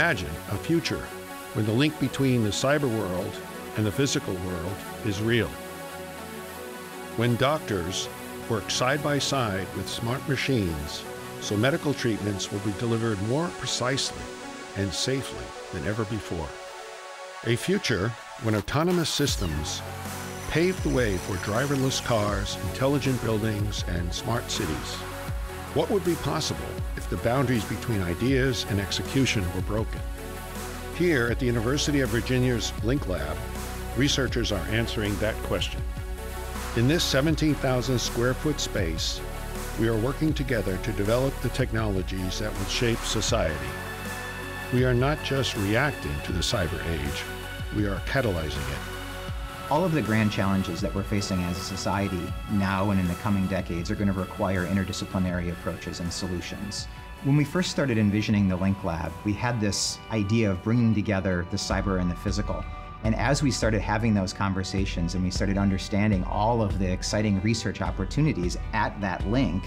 imagine a future when the link between the cyber world and the physical world is real. When doctors work side by side with smart machines, so medical treatments will be delivered more precisely and safely than ever before. A future when autonomous systems pave the way for driverless cars, intelligent buildings, and smart cities. What would be possible if the boundaries between ideas and execution were broken? Here at the University of Virginia's Link Lab, researchers are answering that question. In this 17,000 square foot space, we are working together to develop the technologies that will shape society. We are not just reacting to the cyber age, we are catalyzing it. All of the grand challenges that we're facing as a society now and in the coming decades are going to require interdisciplinary approaches and solutions. When we first started envisioning the Link Lab, we had this idea of bringing together the cyber and the physical. And as we started having those conversations and we started understanding all of the exciting research opportunities at that link,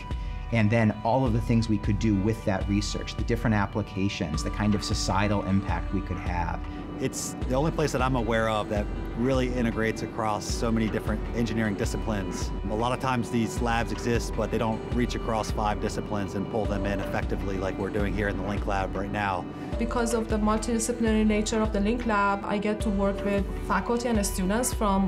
and then all of the things we could do with that research, the different applications, the kind of societal impact we could have. It's the only place that I'm aware of that really integrates across so many different engineering disciplines. A lot of times these labs exist, but they don't reach across 5 disciplines and pull them in effectively like we're doing here in the Link Lab right now. Because of the multidisciplinary nature of the Link Lab, I get to work with faculty and students from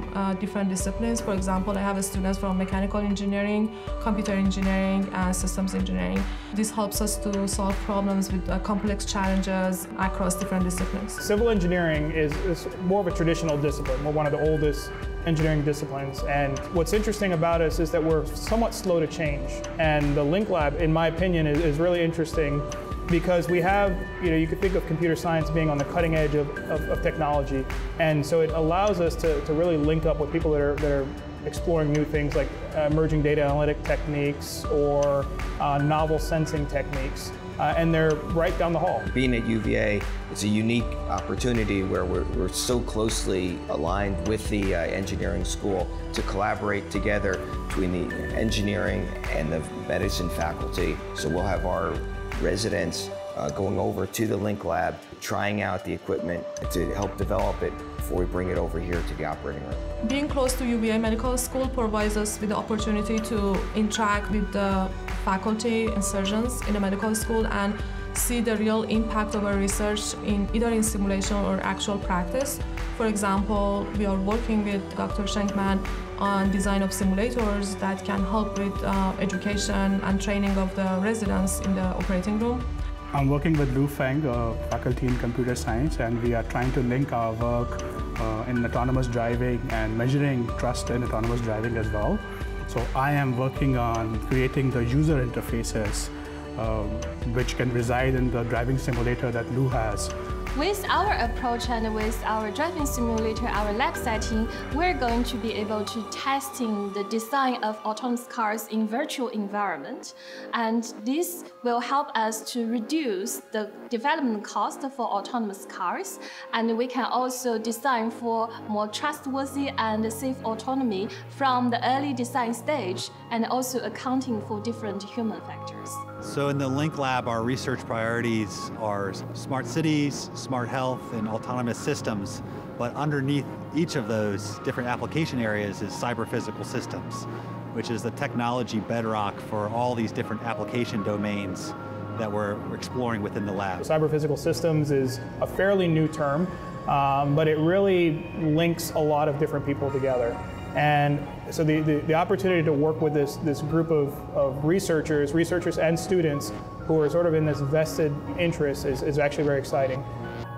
different disciplines. For example, I have students from mechanical engineering, computer engineering, and systems engineering. This helps us to solve problems with complex challenges across different disciplines. Civil engineering is more of a traditional discipline. We're one of the oldest engineering disciplines, and what's interesting about us is that we're somewhat slow to change. And the Link Lab, in my opinion, is really interesting because we have, you could think of computer science being on the cutting edge of technology, and so it allows us to really link up with people that are exploring new things like emerging data analytic techniques or novel sensing techniques, and they're right down the hall. Being at UVA, it's a unique opportunity where we're so closely aligned with the engineering school to collaborate together between the engineering and the medicine faculty. So we'll have our residents going over to the Link Lab, trying out the equipment to help develop it before we bring it over here to the operating room. Being close to UVA Medical School provides us with the opportunity to interact with the faculty and surgeons in the medical school and see the real impact of our research either in simulation or actual practice. For example, we are working with Dr. Schenkman on design of simulators that can help with education and training of the residents in the operating room. I'm working with Lu Feng, faculty in computer science, and we are trying to link our work in autonomous driving and measuring trust in autonomous driving as well. So I am working on creating the user interfaces which can reside in the driving simulator that Lu has. With our approach and with our driving simulator, our lab setting, we're going to be able to test the design of autonomous cars in virtual environment. And this will help us to reduce the development cost for autonomous cars. And we can also design for more trustworthy and safe autonomy from the early design stage and also accounting for different human factors. So in the Link Lab, our research priorities are smart cities, smart health, and autonomous systems. But underneath each of those different application areas is cyber-physical systems, which is the technology bedrock for all these different application domains that we're exploring within the lab. Cyber-physical systems is a fairly new term, but it really links a lot of different people together. And so the opportunity to work with this group of researchers and students who are sort of in this vested interest is actually very exciting.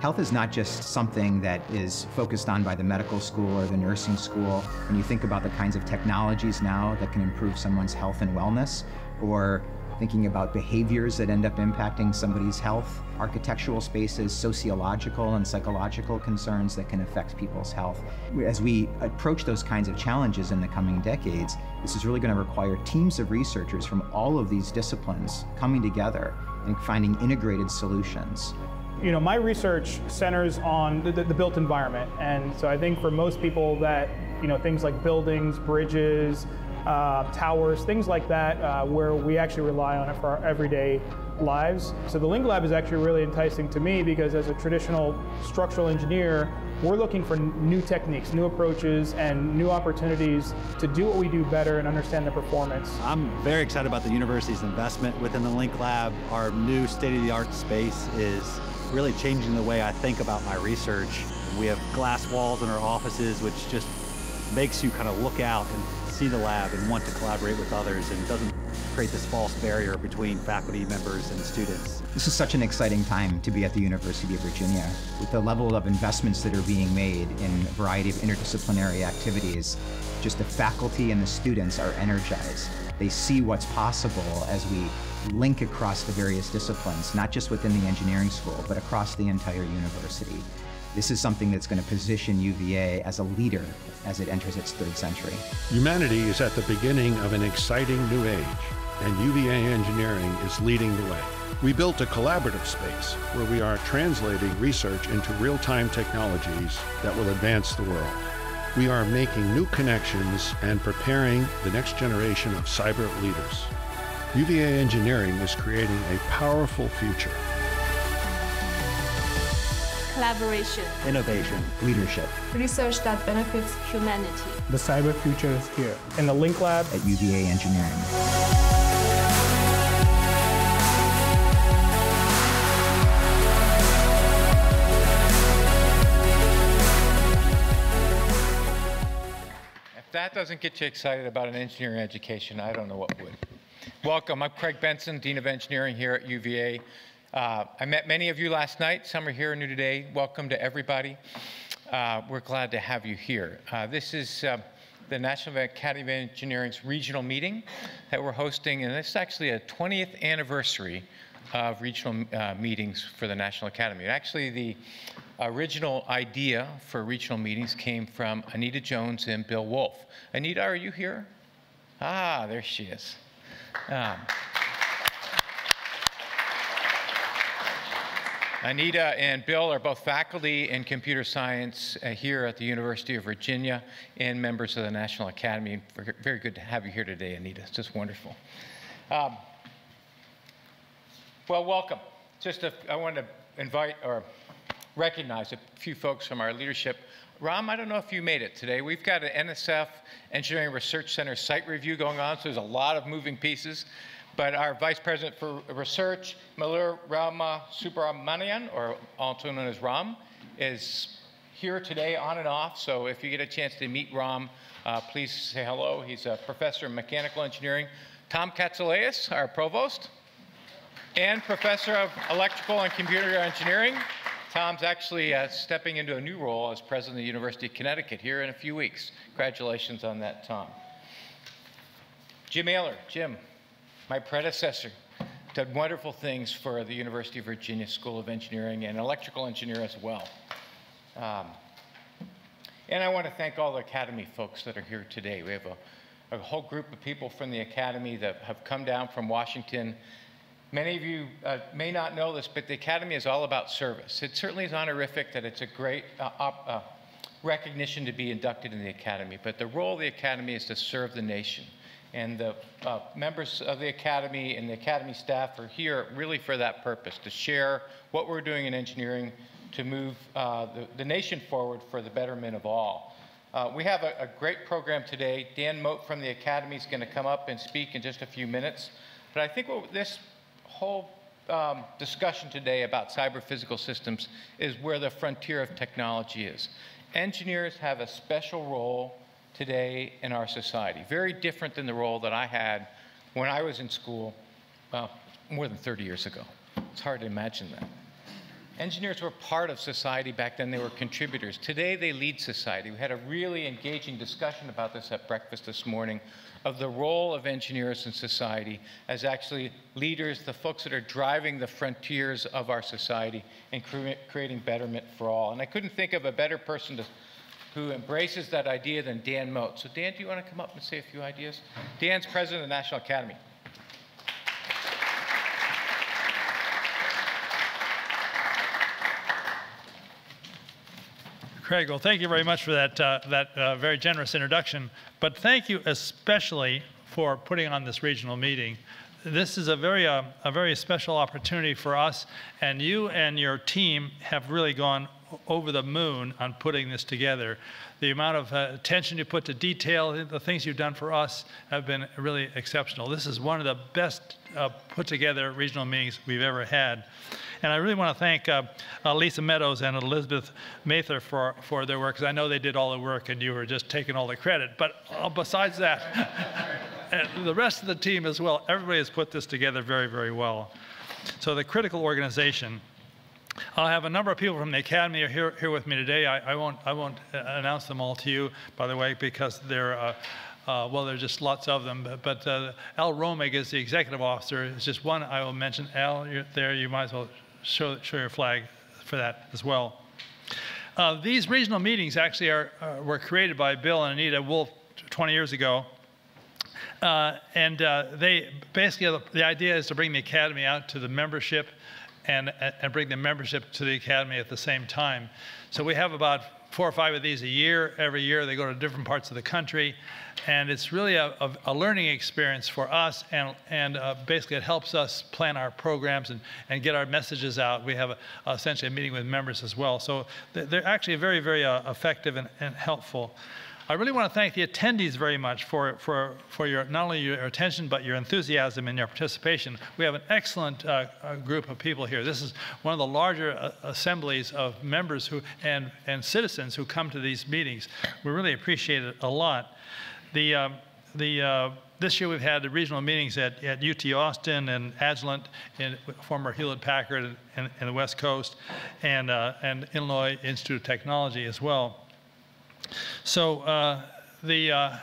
Health is not just something that is focused on by the medical school or the nursing school. When you think about the kinds of technologies now that can improve someone's health and wellness, or thinking about behaviors that end up impacting somebody's health, architectural spaces, sociological and psychological concerns that can affect people's health. As we approach those kinds of challenges in the coming decades, this is really going to require teams of researchers from all of these disciplines coming together and finding integrated solutions. My research centers on the built environment, and so I think for most people that, things like buildings, bridges, towers, things like that, where we actually rely on it for our everyday lives. So the Link Lab is actually really enticing to me because as a traditional structural engineer, we're looking for new techniques, new approaches, and new opportunities to do what we do better and understand the performance. I'm very excited about the university's investment within the Link Lab. Our new state-of-the-art space is really changing the way I think about my research. We have glass walls in our offices, which just makes you kind of look out and see the lab and want to collaborate with others, and doesn't create this false barrier between faculty members and students. This is such an exciting time to be at the University of Virginia. With the level of investments that are being made in a variety of interdisciplinary activities, just the faculty and the students are energized. They see what's possible as we link across the various disciplines, not just within the engineering school, but across the entire university. This is something that's going to position UVA as a leader as it enters its 3rd century. Humanity is at the beginning of an exciting new age, and UVA Engineering is leading the way. We built a collaborative space where we are translating research into real-time technologies that will advance the world. We are making new connections and preparing the next generation of cyber leaders. UVA Engineering is creating a powerful future. Collaboration, innovation, leadership, research that benefits humanity. The cyber future is here in the Link Lab at UVA Engineering. If that doesn't get you excited about an engineering education, I don't know what would. Welcome, I'm Craig Benson, Dean of Engineering here at UVA. I met many of you last night. Some are here new today. Welcome to everybody. We're glad to have you here. This is the National Academy of Engineering's regional meeting that we're hosting, and it's actually a 20th anniversary of regional meetings for the National Academy. And actually, the original idea for regional meetings came from Anita Jones and Bill Wolf. Anita, are you here? Ah, there she is. Anita and Bill are both faculty in computer science here at the University of Virginia and members of the National Academy. Very good to have you here today, Anita. It's just wonderful. Well, welcome. I want to invite or recognize a few folks from our leadership. Ram, I don't know if you made it today. We've got an NSF Engineering Research Center site review going on, so there's a lot of moving pieces. But our Vice President for Research, Malur Rama Subramanian, or also known as Ram, is here today on and off. So if you get a chance to meet Ram, please say hello. He's a professor in mechanical engineering. Tom Katsaleas, our provost, and professor of electrical and computer engineering. Tom's actually stepping into a new role as president of the University of Connecticut here in a few weeks. Congratulations on that, Tom. Jim Aylor, Jim, my predecessor, did wonderful things for the University of Virginia School of Engineering and electrical engineer as well. And I want to thank all the Academy folks that are here today. We have a whole group of people from the Academy that have come down from Washington. Many of you may not know this, but the Academy is all about service. It certainly is honorific that it's a great recognition to be inducted in the Academy, but the role of the Academy is to serve the nation. And the members of the Academy and the Academy staff are here really for that purpose, to share what we're doing in engineering to move the nation forward for the betterment of all. We have a great program today. Dan Mote from the Academy is going to come up and speak in just a few minutes. But I think what this whole discussion today about cyber physical systems is where the frontier of technology is. Engineers have a special role today in our society, very different than the role that I had when I was in school more than 30 years ago. It's hard to imagine that. Engineers were part of society back then. They were contributors. Today, they lead society. We had a really engaging discussion about this at breakfast this morning, of the role of engineers in society as actually leaders, the folks that are driving the frontiers of our society and creating betterment for all. And I couldn't think of a better person who embraces that idea than Dan Mote. So Dan, do you want to come up and say a few ideas? Dan's president of the National Academy. Craig, well, thank you very much for that, very generous introduction. But thank you especially for putting on this regional meeting. this is a very special opportunity for us, and you and your team have really gone over the moon on putting this together. The amount of attention you put to detail, the things you've done for us have been really exceptional. This is one of the best put together regional meetings we've ever had. And I really want to thank Lisa Meadows and Elizabeth Mather for their work, because I know they did all the work and you were just taking all the credit. But besides that, the rest of the team as well, everybody has put this together very, very well. So the critical organization. I have a number of people from the Academy are here with me today. I won't announce them all to you, by the way, because they're, well, there's just lots of them. But Al Romig is the executive officer. It's just one I will mention. Al, you're there. You might as well show your flag for that as well. These regional meetings actually were created by Bill and Anita Wolf 20 years ago. They basically, the idea is to bring the Academy out to the membership and bring the membership to the Academy at the same time. So we have about 4 or 5 of these a year. Every year they go to different parts of the country. And it's really a learning experience for us, and basically it helps us plan our programs and get our messages out. We have essentially a meeting with members as well. So they're actually very, very effective and helpful. I really want to thank the attendees very much for your, not only your attention, but your enthusiasm and your participation. We have an excellent group of people here. This is one of the larger assemblies of members who, and citizens who come to these meetings. We really appreciate it a lot. This year we've had the regional meetings at UT Austin and Agilent, and former Hewlett-Packard and the West Coast, and Illinois Institute of Technology as well. So the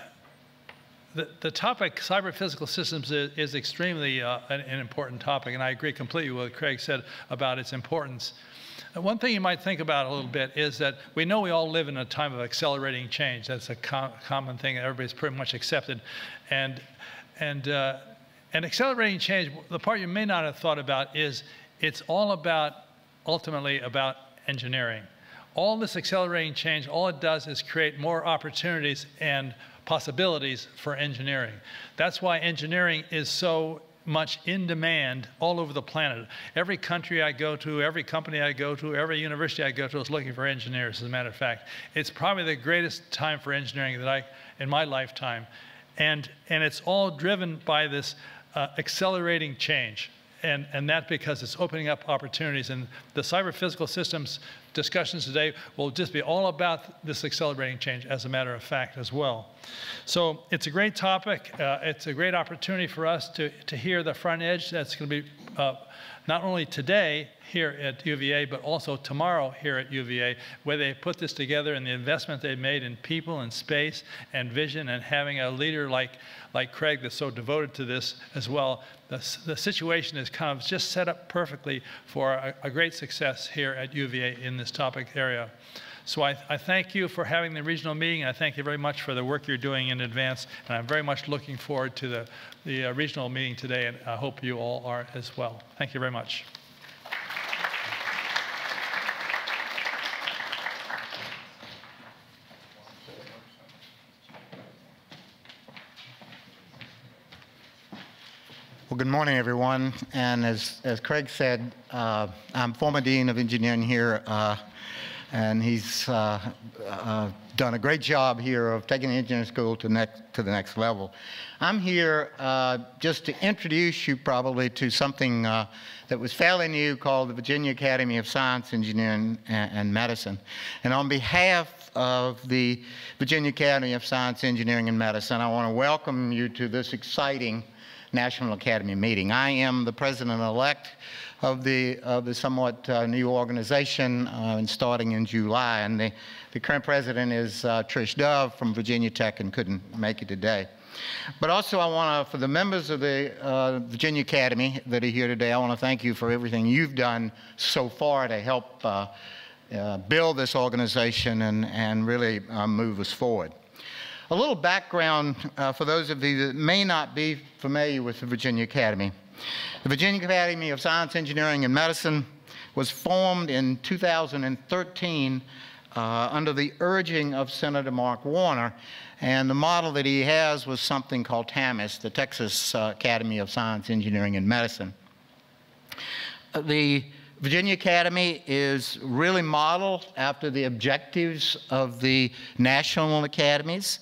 topic, cyber-physical systems, is extremely an important topic, and I agree completely with what Craig said about its importance. One thing you might think about a little bit is that we know we all live in a time of accelerating change. That's a common thing that everybody's pretty much accepted. And accelerating change, the part you may not have thought about is it's all about, ultimately, about engineering. All this accelerating change, all it does is create more opportunities and possibilities for engineering. That's why engineering is so much in demand all over the planet. Every country I go to, every company I go to, every university I go to is looking for engineers, as a matter of fact. It's probably the greatest time for engineering that in my lifetime. And it's all driven by this accelerating change. And that because it's opening up opportunities. And the cyber-physical systems discussions today will just be all about this accelerating change, as a matter of fact, as well. So it's a great topic. It's a great opportunity for us to hear the front edge. That's going to be not only today here at UVA, but also tomorrow here at UVA, where they put this together and the investment they made in people and space and vision, and having a leader like Craig that's so devoted to this as well. The situation is kind of just set up perfectly for a great success here at UVA in this topic area. So I thank you for having the regional meeting, and I thank you very much for the work you're doing in advance, and I'm very much looking forward to the regional meeting today, and I hope you all are as well. Thank you very much. Well, good morning, everyone. And as Craig said, I'm former dean of engineering here, and he's done a great job here of taking the engineering school to the next level. I'm here just to introduce you probably to something that was fairly new, called the Virginia Academy of Science, Engineering, and Medicine. And on behalf of the Virginia Academy of Science, Engineering, and Medicine, I want to welcome you to this exciting National Academy meeting. I am the president-elect of the somewhat new organization, and starting in July. And the current president is Trish Dove from Virginia Tech, and couldn't make it today. But also, I want to, for the members of the Virginia Academy that are here today, I want to thank you for everything you've done so far to help build this organization and really move us forward. A little background for those of you that may not be familiar with the Virginia Academy. The Virginia Academy of Science, Engineering, and Medicine was formed in 2013 under the urging of Senator Mark Warner, and the model that he has was something called TAMUS, the Texas Academy of Science, Engineering, and Medicine. The Virginia Academy is really modeled after the objectives of the national academies.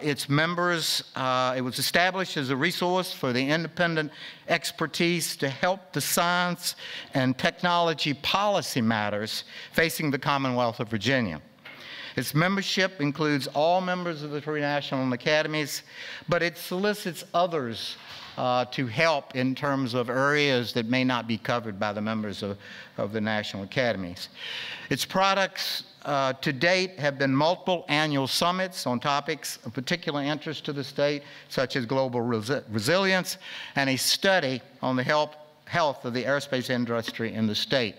Its members, it was established as a resource for the independent expertise to help the science and technology policy matters facing the Commonwealth of Virginia. Its membership includes all members of the three national academies, but it solicits others to help in terms of areas that may not be covered by the members of the national academies. Its products to date have been multiple annual summits on topics of particular interest to the state, such as global resilience, and a study on the health of the aerospace industry in the state.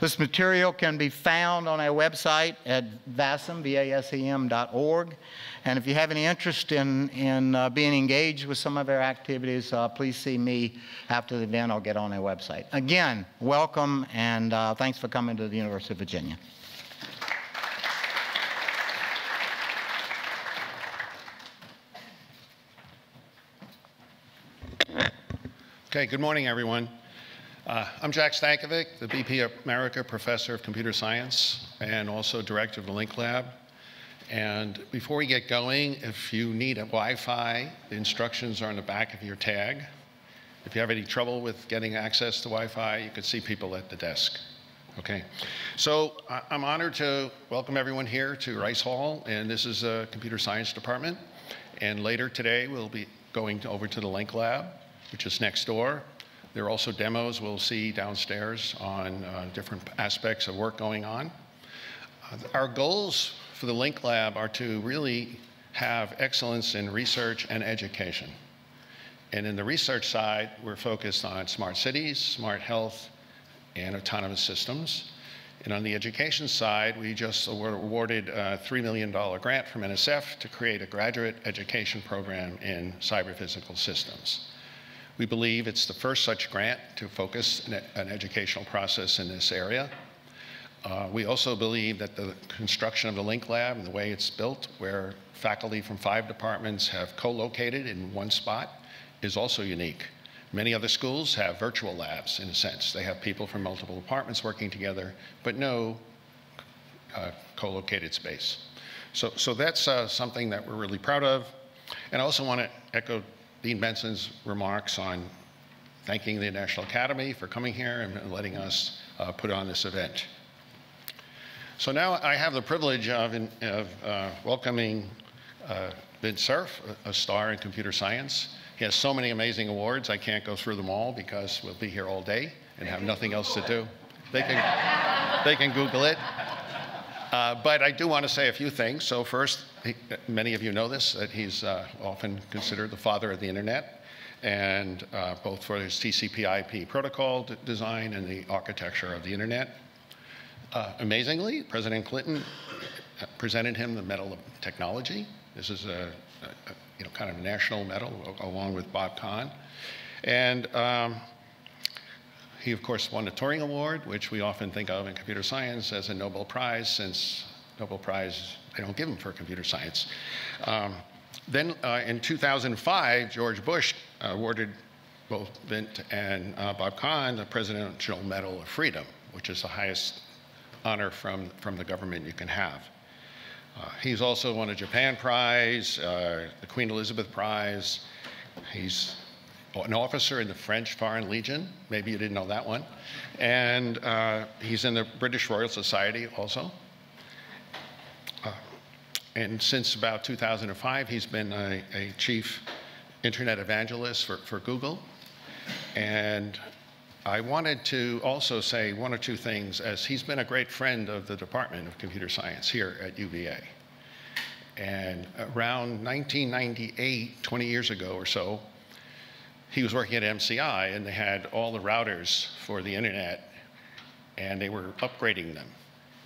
This material can be found on our website at vasem.org. And if you have any interest in being engaged with some of our activities, please see me after the event. I'll get on our website. Again, welcome, and thanks for coming to the University of Virginia. Okay, good morning, everyone. I'm Jack Stankovic, the BP America Professor of Computer Science and also Director of the Link Lab. And before we get going, if you need a Wi-Fi, the instructions are on the back of your tag. If you have any trouble with getting access to Wi-Fi, you can see people at the desk. Okay. So I'm honored to welcome everyone here to Rice Hall, and this is the Computer Science Department. And later today, we'll be going over to the Link Lab, which is next door. There are also demos we'll see downstairs on different aspects of work going on. Our goals for the Link Lab are to really have excellence in research and education. And in the research side, we're focused on smart cities, smart health, and autonomous systems. And on the education side, we just were awarded a $3 million grant from NSF to create a graduate education program in cyber-physical systems. We believe it's the first such grant to focus an educational process in this area. We also believe that the construction of the Link Lab and the way it's built, where faculty from 5 departments have co-located in one spot, is also unique. Many other schools have virtual labs, in a sense. They have people from multiple departments working together, but no co-located space. So that's something that we're really proud of. And I also want to echo Dean Benson's remarks on thanking the National Academy for coming here and letting us put on this event. So now I have the privilege of welcoming Vint Cerf, a star in computer science. He has so many amazing awards, I can't go through them all because we'll be here all day and have nothing else to do. They can Google it. But I do want to say a few things. So first, many of you know this, that he's often considered the father of the internet, and both for his TCP/IP protocol design and the architecture of the internet. Amazingly, President Clinton presented him the Medal of Technology. This is a kind of national medal, along with Bob Kahn. And he, of course, won the Turing Award, which we often think of in computer science as a Nobel Prize, since Nobel Prize, they don't give them for computer science. Then in 2005, George Bush awarded both Vint and Bob Kahn the Presidential Medal of Freedom, which is the highest honor from the government you can have. He's also won a Japan Prize, the Queen Elizabeth Prize. He's an officer in the French Foreign Legion. Maybe you didn't know that one. And he's in the British Royal Society also. And since about 2005, he's been a chief internet evangelist for Google. And I wanted to also say one or two things, as he's been a great friend of the Department of Computer Science here at UVA. And around 1998, 20 years ago or so, he was working at MCI, and they had all the routers for the internet, and they were upgrading them.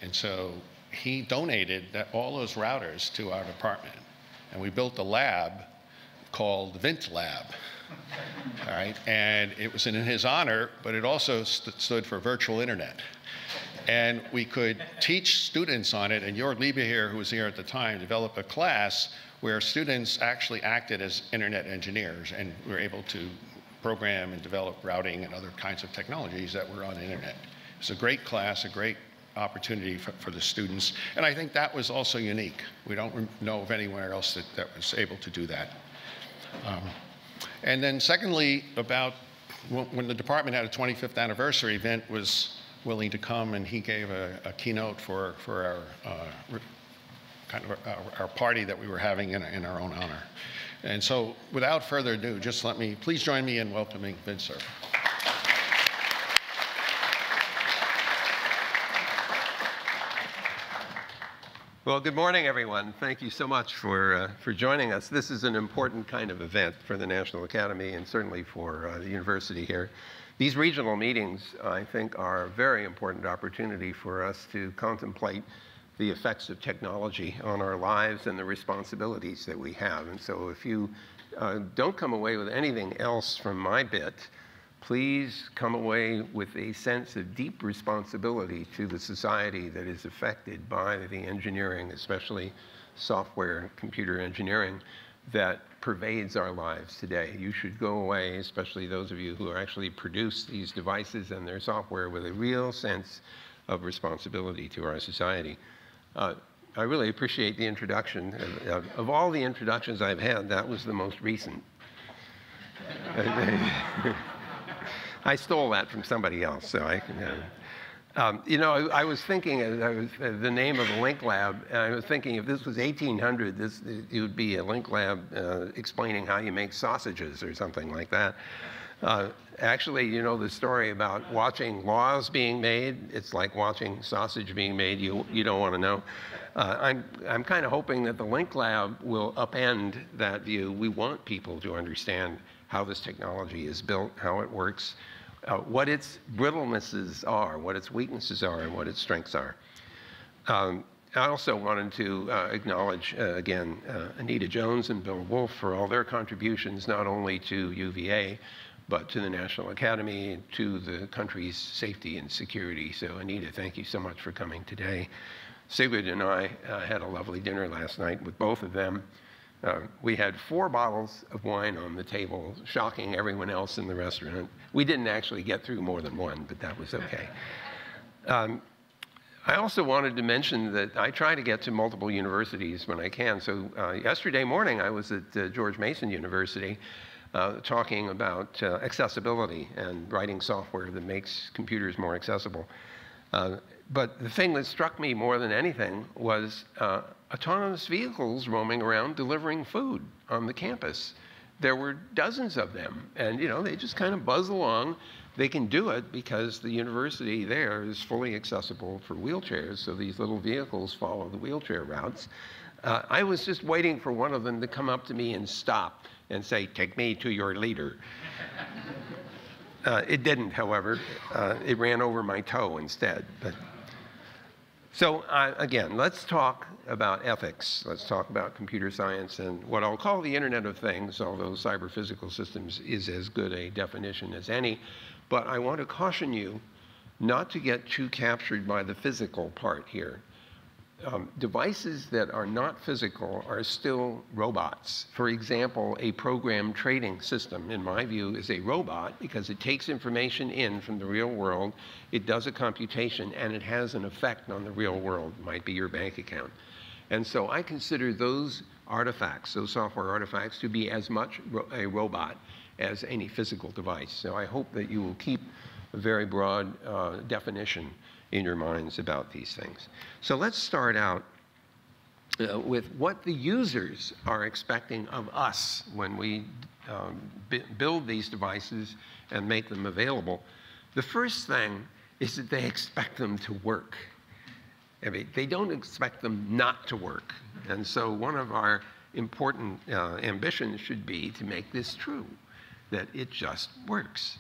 And so he donated all those routers to our department. And we built a lab called Vint Lab, all right? And it was in his honor, but it also stood for virtual internet. and we could teach students on it, and Jörg Lieberherr, who was here at the time, developed a class where students actually acted as internet engineers and were able to program and develop routing and other kinds of technologies that were on the internet. It's a great class, a great opportunity for the students, and I think that was also unique. We don't know of anywhere else that was able to do that. And then secondly, about when the department had a 25th anniversary, Vint was willing to come and he gave a keynote for our kind of our party that we were having in our own honor. And so without further ado, just let me, please join me in welcoming Vint Cerf. Well, good morning, everyone. Thank you so much for joining us. This is an important kind of event for the National Academy and certainly for the university here. These regional meetings, I think, are a very important opportunity for us to contemplate the effects of technology on our lives and the responsibilities that we have. And so if you don't come away with anything else from my bit, please come away with a sense of deep responsibility to the society that is affected by the engineering, especially software, computer engineering, that pervades our lives today. You should go away, especially those of you who actually produce these devices and their software, with a real sense of responsibility to our society. I really appreciate the introduction. Of all the introductions I've had, that was the most recent. I stole that from somebody else, so I can. You know, I was thinking, the name of the Link Lab, and I was thinking if this was 1800, it would be a Link Lab explaining how you make sausages or something like that. Actually, you know the story about watching laws being made. It's like watching sausage being made. You don't want to know. I'm kind of hoping that the Link Lab will upend that view. We want people to understand how this technology is built, how it works, what its brittlenesses are, what its weaknesses are, and what its strengths are. I also wanted to acknowledge, again, Anita Jones and Bill Wolf for all their contributions, not only to UVA, but to the National Academy and to the country's safety and security. So Anita, thank you so much for coming today. Sigrid and I had a lovely dinner last night with both of them. We had 4 bottles of wine on the table, shocking everyone else in the restaurant. We didn't actually get through more than one, but that was okay. I also wanted to mention that I try to get to multiple universities when I can. So yesterday morning, I was at George Mason University talking about accessibility and writing software that makes computers more accessible. But the thing that struck me more than anything was autonomous vehicles roaming around delivering food on the campus. There were dozens of them, and you know, they just kind of buzz along. They can do it because the university there is fully accessible for wheelchairs, so these little vehicles follow the wheelchair routes. I was just waiting for one of them to come up to me and stop and say, "Take me to your leader." It didn't, however. It ran over my toe instead. But so again, let's talk about ethics. Let's talk about computer science and what I'll call the Internet of Things, although cyber physical systems is as good a definition as any. But I want to caution you not to get too captured by the physical part here. Devices that are not physical are still robots. For example, a program trading system, in my view, is a robot because it takes information in from the real world, it does a computation, and it has an effect on the real world. It might be your bank account. And so I consider those artifacts, those software artifacts, to be as much a robot as any physical device. So I hope that you will keep a very broad definition in your minds about these things. So let's start out with what the users are expecting of us when we build these devices and make them available. The first thing is that they expect them to work. I mean, they don't expect them not to work. And so one of our important ambitions should be to make this true, that it just works.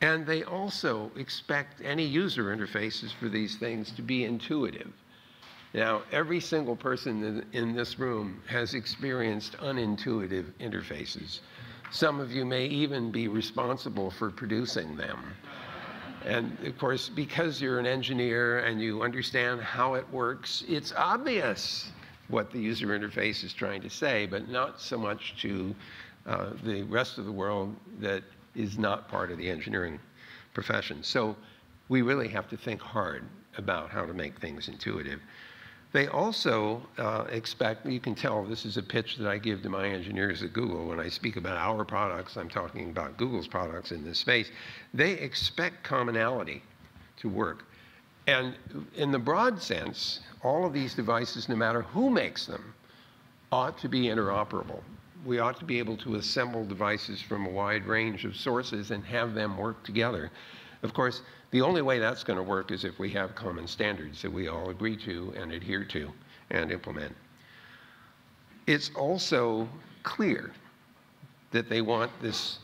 And they also expect any user interfaces for these things to be intuitive. Now, every single person in this room has experienced unintuitive interfaces. Some of you may even be responsible for producing them. And of course, because you're an engineer and you understand how it works, it's obvious what the user interface is trying to say, but not so much to the rest of the world that is not part of the engineering profession. So we really have to think hard about how to make things intuitive. They also expect, you can tell this is a pitch that I give to my engineers at Google. When I speak about our products, I'm talking about Google's products in this space. They expect commonality to work. And in the broad sense, all of these devices, no matter who makes them, ought to be interoperable. We ought to be able to assemble devices from a wide range of sources and have them work together. Of course, the only way that's going to work is if we have common standards that we all agree to and adhere to and implement. It's also clear that they want this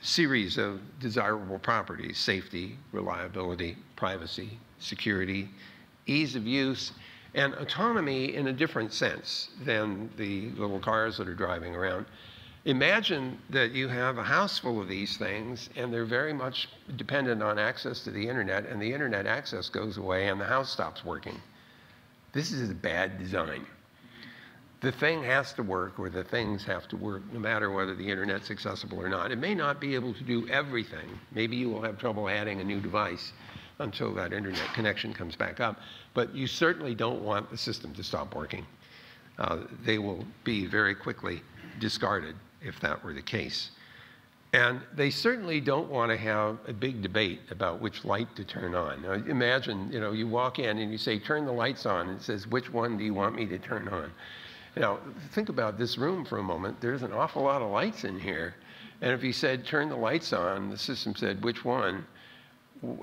series of desirable properties: safety, reliability, privacy, security, ease of use, and autonomy in a different sense than the little cars that are driving around. Imagine that you have a house full of these things, and they're very much dependent on access to the internet, and the internet access goes away and the house stops working. This is a bad design. The thing has to work, or the things have to work, no matter whether the internet's accessible or not. It may not be able to do everything. Maybe you will have trouble adding a new device until that internet connection comes back up. But you certainly don't want the system to stop working. They will be very quickly discarded if that were the case. And they certainly don't want to have a big debate about which light to turn on. Now, imagine, you know, you walk in and you say, turn the lights on, and it says, which one do you want me to turn on? Now, think about this room for a moment. There's an awful lot of lights in here. And if you said, turn the lights on, the system said, which one?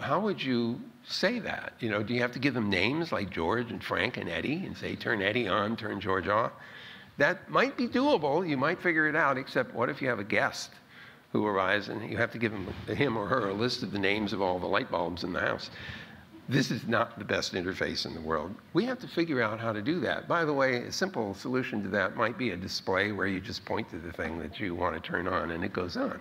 How would you say that? You know, do you have to give them names like George and Frank and Eddie and say, turn Eddie on, turn George off? That might be doable. You might figure it out, except what if you have a guest who arrives and you have to give him or her a list of the names of all the light bulbs in the house? This is not the best interface in the world. We have to figure out how to do that. By the way, a simple solution to that might be a display where you just point to the thing that you want to turn on and it goes on.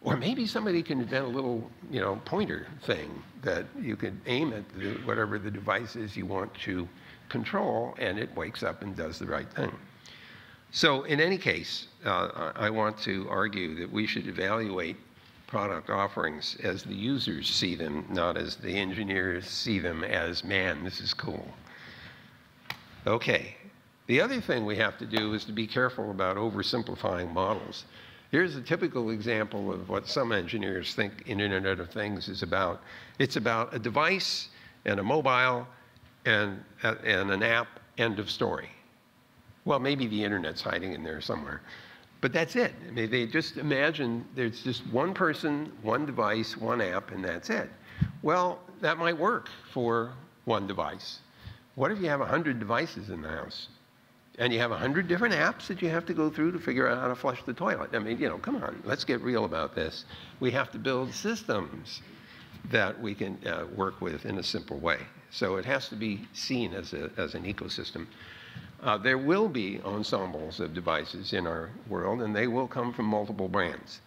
Or maybe somebody can invent a little, you know, pointer thing that you could aim at whatever the device is you want to control, and it wakes up and does the right thing. So in any case, I want to argue that we should evaluate product offerings as the users see them, not as the engineers see them as, man, this is cool. Okay. The other thing we have to do is to be careful about oversimplifying models. Here's a typical example of what some engineers think Internet of Things is about. It's about a device and a mobile and an app, end of story. Well, maybe the internet's hiding in there somewhere. But that's it. I mean, they just imagine there's just one person, one device, one app, and that's it. Well, that might work for one device. What if you have 100 devices in the house? And you have 100 different apps that you have to go through to figure out how to flush the toilet? I mean, you know, come on, let's get real about this. We have to build systems that we can work with in a simple way. So it has to be seen as an ecosystem. There will be ensembles of devices in our world, and they will come from multiple brands.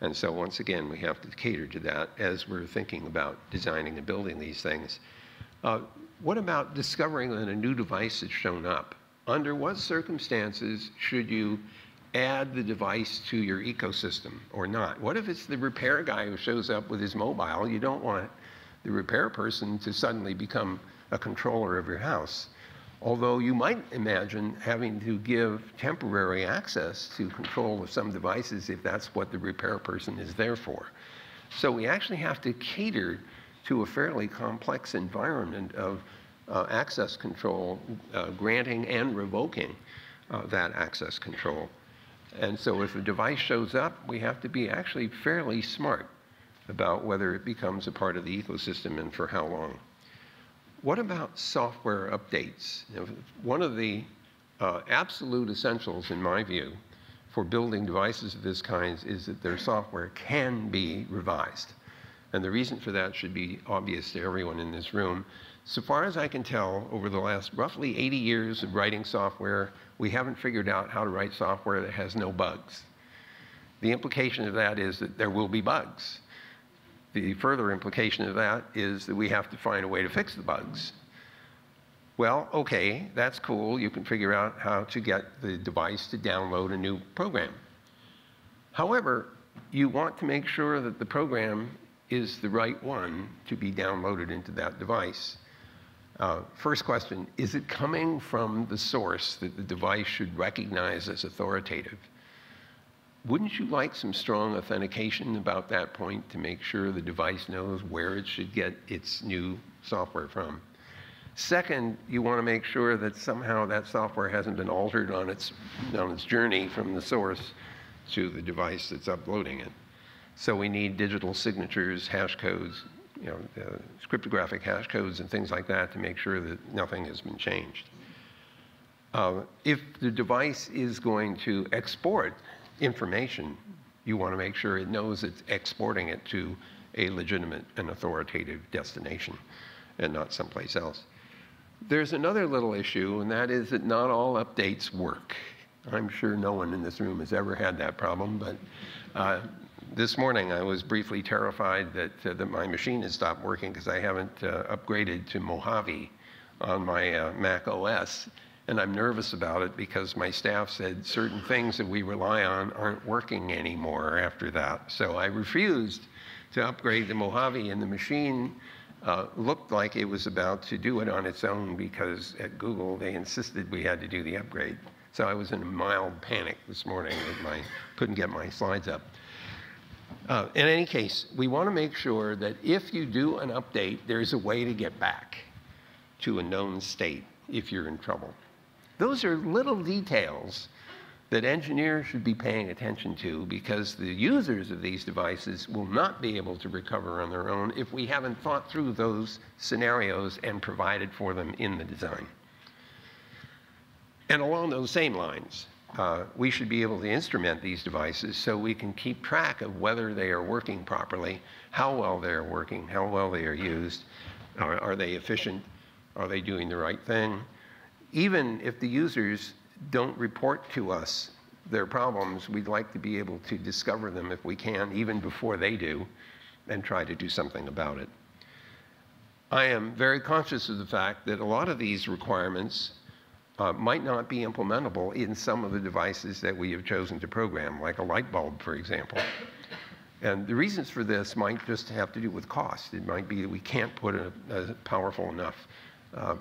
And so once again, we have to cater to that as we're thinking about designing and building these things. What about discovering that a new device has shown up? Under what circumstances should you add the device to your ecosystem or not? What if it's the repair guy who shows up with his mobile? You don't want the repair person to suddenly become a controller of your house, although you might imagine having to give temporary access to control of some devices if that's what the repair person is there for. So we actually have to cater to a fairly complex environment of access control, granting and revoking that access control. And so if a device shows up, we have to be actually fairly smart about whether it becomes a part of the ecosystem and for how long. What about software updates? Now, one of the absolute essentials, in my view, for building devices of this kind is that their software can be revised. And the reason for that should be obvious to everyone in this room. So far as I can tell, over the last roughly 80 years of writing software, we haven't figured out how to write software that has no bugs. The implication of that is that there will be bugs. The further implication of that is that we have to find a way to fix the bugs. Well, okay, that's cool. You can figure out how to get the device to download a new program. However, you want to make sure that the program is the right one to be downloaded into that device. First question, is it coming from the source that the device should recognize as authoritative? Wouldn't you like some strong authentication about that point to make sure the device knows where it should get its new software from? Second, you want to make sure that somehow that software hasn't been altered on its journey from the source to the device that's uploading it. So we need digital signatures, hash codes, you know, cryptographic hash codes and things like that to make sure that nothing has been changed. If the device is going to export information, you want to make sure it knows it's exporting it to a legitimate and authoritative destination and not someplace else. There's another little issue, and that is that not all updates work. I'm sure no one in this room has ever had that problem, but this morning I was briefly terrified that, my machine had stopped working because I haven't upgraded to Mojave on my Mac OS. And I'm nervous about it because my staff said certain things that we rely on aren't working anymore after that. So I refused to upgrade the Mojave, and the machine looked like it was about to do it on its own because at Google they insisted we had to do the upgrade. So I was in a mild panic this morning that I couldn't get my slides up. In any case, we want to make sure that if you do an update, there's a way to get back to a known state if you're in trouble. Those are little details that engineers should be paying attention to because the users of these devices will not be able to recover on their own if we haven't thought through those scenarios and provided for them in the design. And along those same lines, we should be able to instrument these devices so we can keep track of whether they are working properly, how well they're working, how well they are used, are they efficient, are they doing the right thing. Even if the users don't report to us their problems, we'd like to be able to discover them if we can, even before they do, and try to do something about it. I am very conscious of the fact that a lot of these requirements might not be implementable in some of the devices that we have chosen to program, like a light bulb, for example. And the reasons for this might just have to do with cost. It might be that we can't put a powerful enough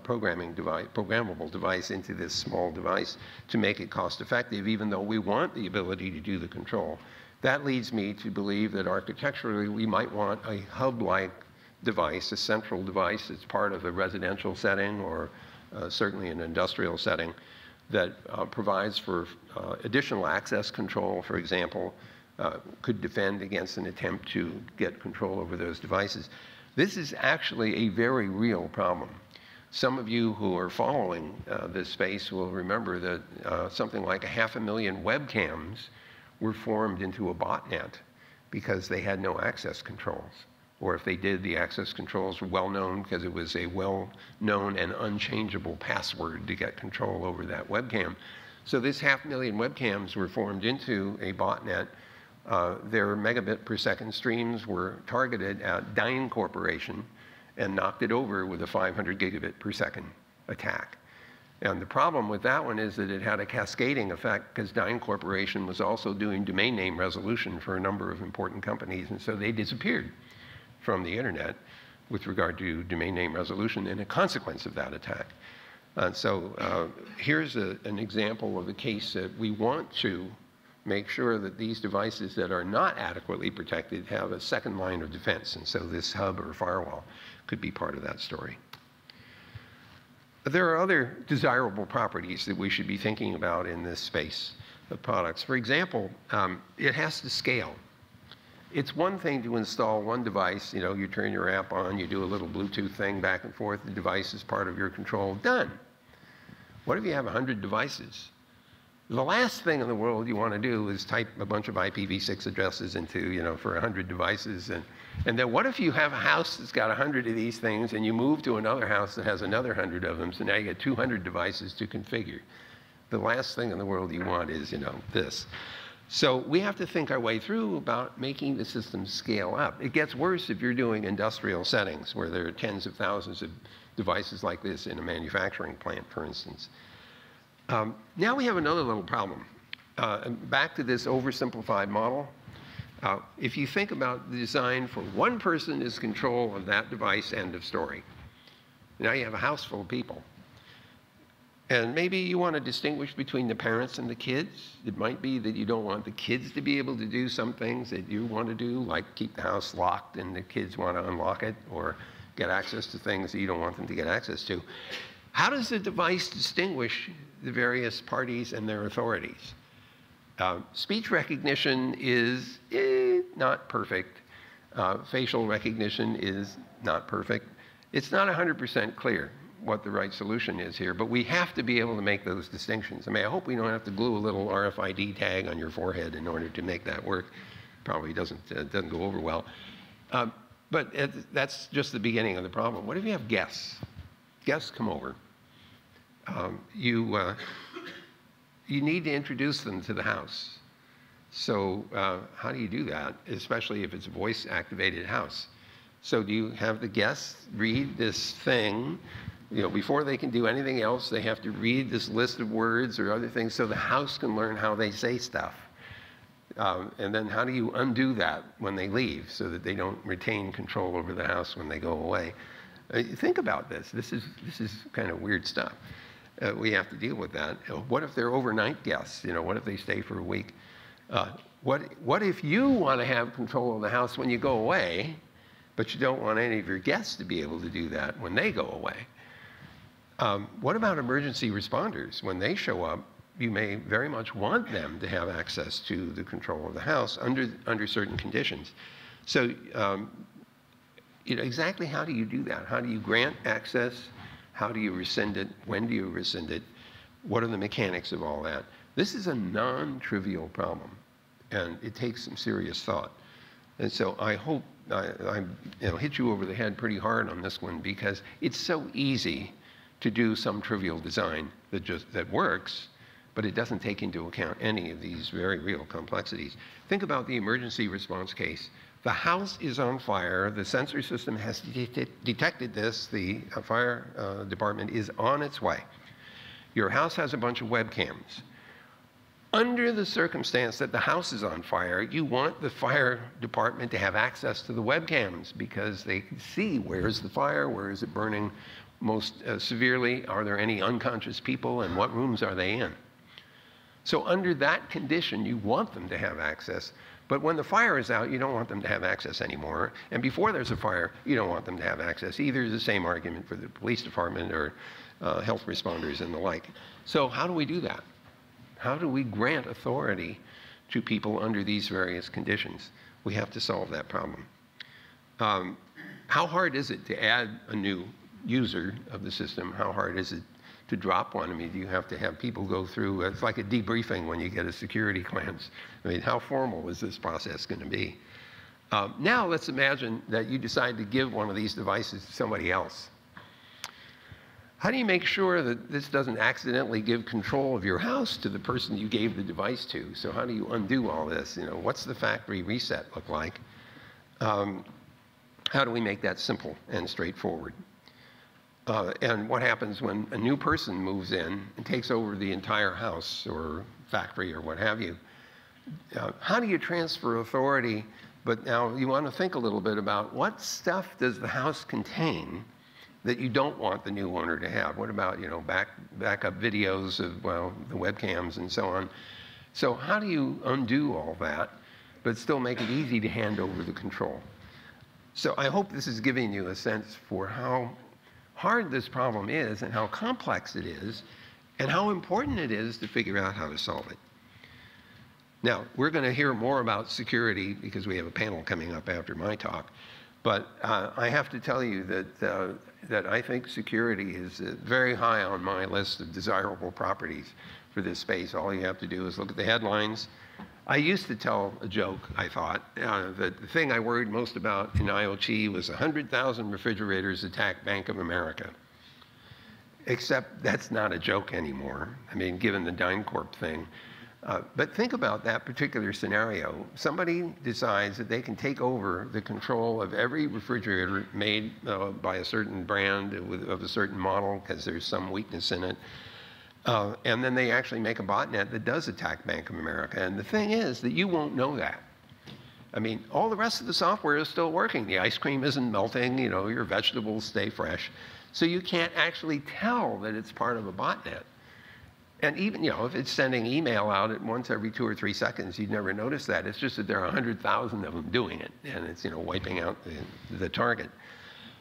programmable device into this small device to make it cost effective, even though we want the ability to do the control. That leads me to believe that architecturally we might want a hub-like device, a central device that's part of a residential setting or certainly an industrial setting that provides for additional access control, for example, could defend against an attempt to get control over those devices. This is actually a very real problem. Some of you who are following this space will remember that something like 500,000 webcams were formed into a botnet because they had no access controls. Or if they did, the access controls were well-known because it was a well-known and unchangeable password to get control over that webcam. So this 500,000 webcams were formed into a botnet. Their megabit per second streams were targeted at DynCorp and knocked it over with a 500 gigabit per second attack. And the problem with that one is that it had a cascading effect because DynCorp was also doing domain name resolution for a number of important companies, and so they disappeared from the internet with regard to domain name resolution and a consequence of that attack. And so here's an example of a case that we want to make sure that these devices that are not adequately protected have a second line of defense, and so this hub or firewall could be part of that story. There are other desirable properties that we should be thinking about in this space of products. For example, it has to scale. It's one thing to install one device, you know, you turn your app on, you do a little Bluetooth thing back and forth, the device is part of your control, done. What if you have 100 devices? The last thing in the world you want to do is type a bunch of IPv6 addresses into, you know, for 100 devices. And then what if you have a house that's got 100 of these things and you move to another house that has another 100 of them, so now you get 200 devices to configure. The last thing in the world you want is, you know, this. So we have to think our way through about making the system scale up. It gets worse if you're doing industrial settings where there are tens of thousands of devices like this in a manufacturing plant, for instance. Now we have another little problem. Back to this oversimplified model. If you think about the design for one person is control of that device, end of story. Now you have a house full of people. And maybe you want to distinguish between the parents and the kids. It might be that you don't want the kids to be able to do some things that you want to do, like keep the house locked and the kids want to unlock it or get access to things that you don't want them to get access to. How does the device distinguish the various parties and their authorities? Speech recognition is not perfect. Facial recognition is not perfect. It's not 100% clear what the right solution is here, but we have to be able to make those distinctions. I mean, I hope we don't have to glue a little RFID tag on your forehead in order to make that work. Probably doesn't go over well. But that's just the beginning of the problem. What if you have guests? Guests come over. You need to introduce them to the house. So how do you do that, especially if it's a voice-activated house? So do you have the guests read this thing? You know, before they can do anything else, they have to read this list of words or other things so the house can learn how they say stuff. And then how do you undo that when they leave so that they don't retain control over the house when they go away? Think about this. This is kind of weird stuff. We have to deal with that. What if they're overnight guests? You know, what if they stay for a week? What if you want to have control of the house when you go away, but you don't want any of your guests to be able to do that when they go away? What about emergency responders? When they show up, you may very much want them to have access to the control of the house under certain conditions. So you know, exactly how do you do that? How do you grant access? How do you rescind it? When do you rescind it? What are the mechanics of all that? This is a non-trivial problem, and it takes some serious thought. And so I hope I you know, hit you over the head pretty hard on this one, because it's so easy to do some trivial design that works, but it doesn't take into account any of these very real complexities. Think about the emergency response case. The house is on fire. The sensor system has detected this. The fire department is on its way. Your house has a bunch of webcams. Under the circumstance that the house is on fire, you want the fire department to have access to the webcams because they can see where is the fire, where is it burning most severely, are there any unconscious people, and what rooms are they in? So under that condition, you want them to have access. But when the fire is out, you don't want them to have access anymore. And before there's a fire, you don't want them to have access either. The same argument for the police department or health responders and the like. So how do we do that? How do we grant authority to people under these various conditions? We have to solve that problem. How hard is it to add a new user of the system? How hard is it to drop one? I mean, do you have to have people go through? It's like a debriefing when you get a security clearance. I mean, how formal is this process going to be? Now let's imagine that you decide to give one of these devices to somebody else. How do you make sure that this doesn't accidentally give control of your house to the person you gave the device to? So how do you undo all this? You know, what's the factory reset look like? How do we make that simple and straightforward? And what happens when a new person moves in and takes over the entire house or factory or what have you? How do you transfer authority? But now you want to think a little bit about what stuff does the house contain that you don't want the new owner to have. What about, you know, backup videos of, well, the webcams and so on. So how do you undo all that, but still make it easy to hand over the control? So I hope this is giving you a sense for how hard this problem is and how complex it is and how important it is to figure out how to solve it. Now, we're going to hear more about security because we have a panel coming up after my talk. But I have to tell you that, I think security is very high on my list of desirable properties for this space. All you have to do is look at the headlines. I used to tell a joke, I thought, that the thing I worried most about in IoT was 100,000 refrigerators attack Bank of America. Except that's not a joke anymore. I mean, given the DynCorp thing, But think about that particular scenario. Somebody decides that they can take over the control of every refrigerator made by a certain brand of a certain model because there's some weakness in it. And then they actually make a botnet that does attack Bank of America. And the thing is that you won't know that. I mean, all the rest of the software is still working. The ice cream isn't melting, you know, your vegetables stay fresh. So you can't actually tell that it's part of a botnet. And even, you know, if it's sending email out at once every 2 or 3 seconds, you'd never notice that. It's just that there are 100,000 of them doing it, and it's, you know, wiping out the target.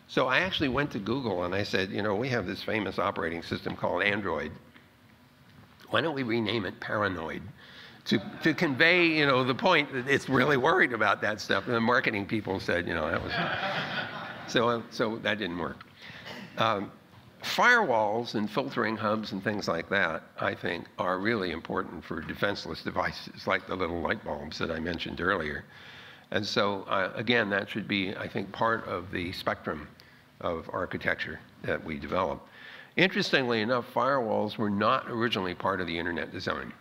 So I actually went to Google and I said, you know, we have this famous operating system called Android. Why don't we rename it Paranoid to convey, you know, the point that it's really worried about that stuff? And the marketing people said, you know, that was so that didn't work. Firewalls and filtering hubs and things like that, I think, are really important for defenseless devices like the little light bulbs that I mentioned earlier. And so, again, that should be, I think, part of the spectrum of architecture that we develop. Interestingly enough, firewalls were not originally part of the internet design.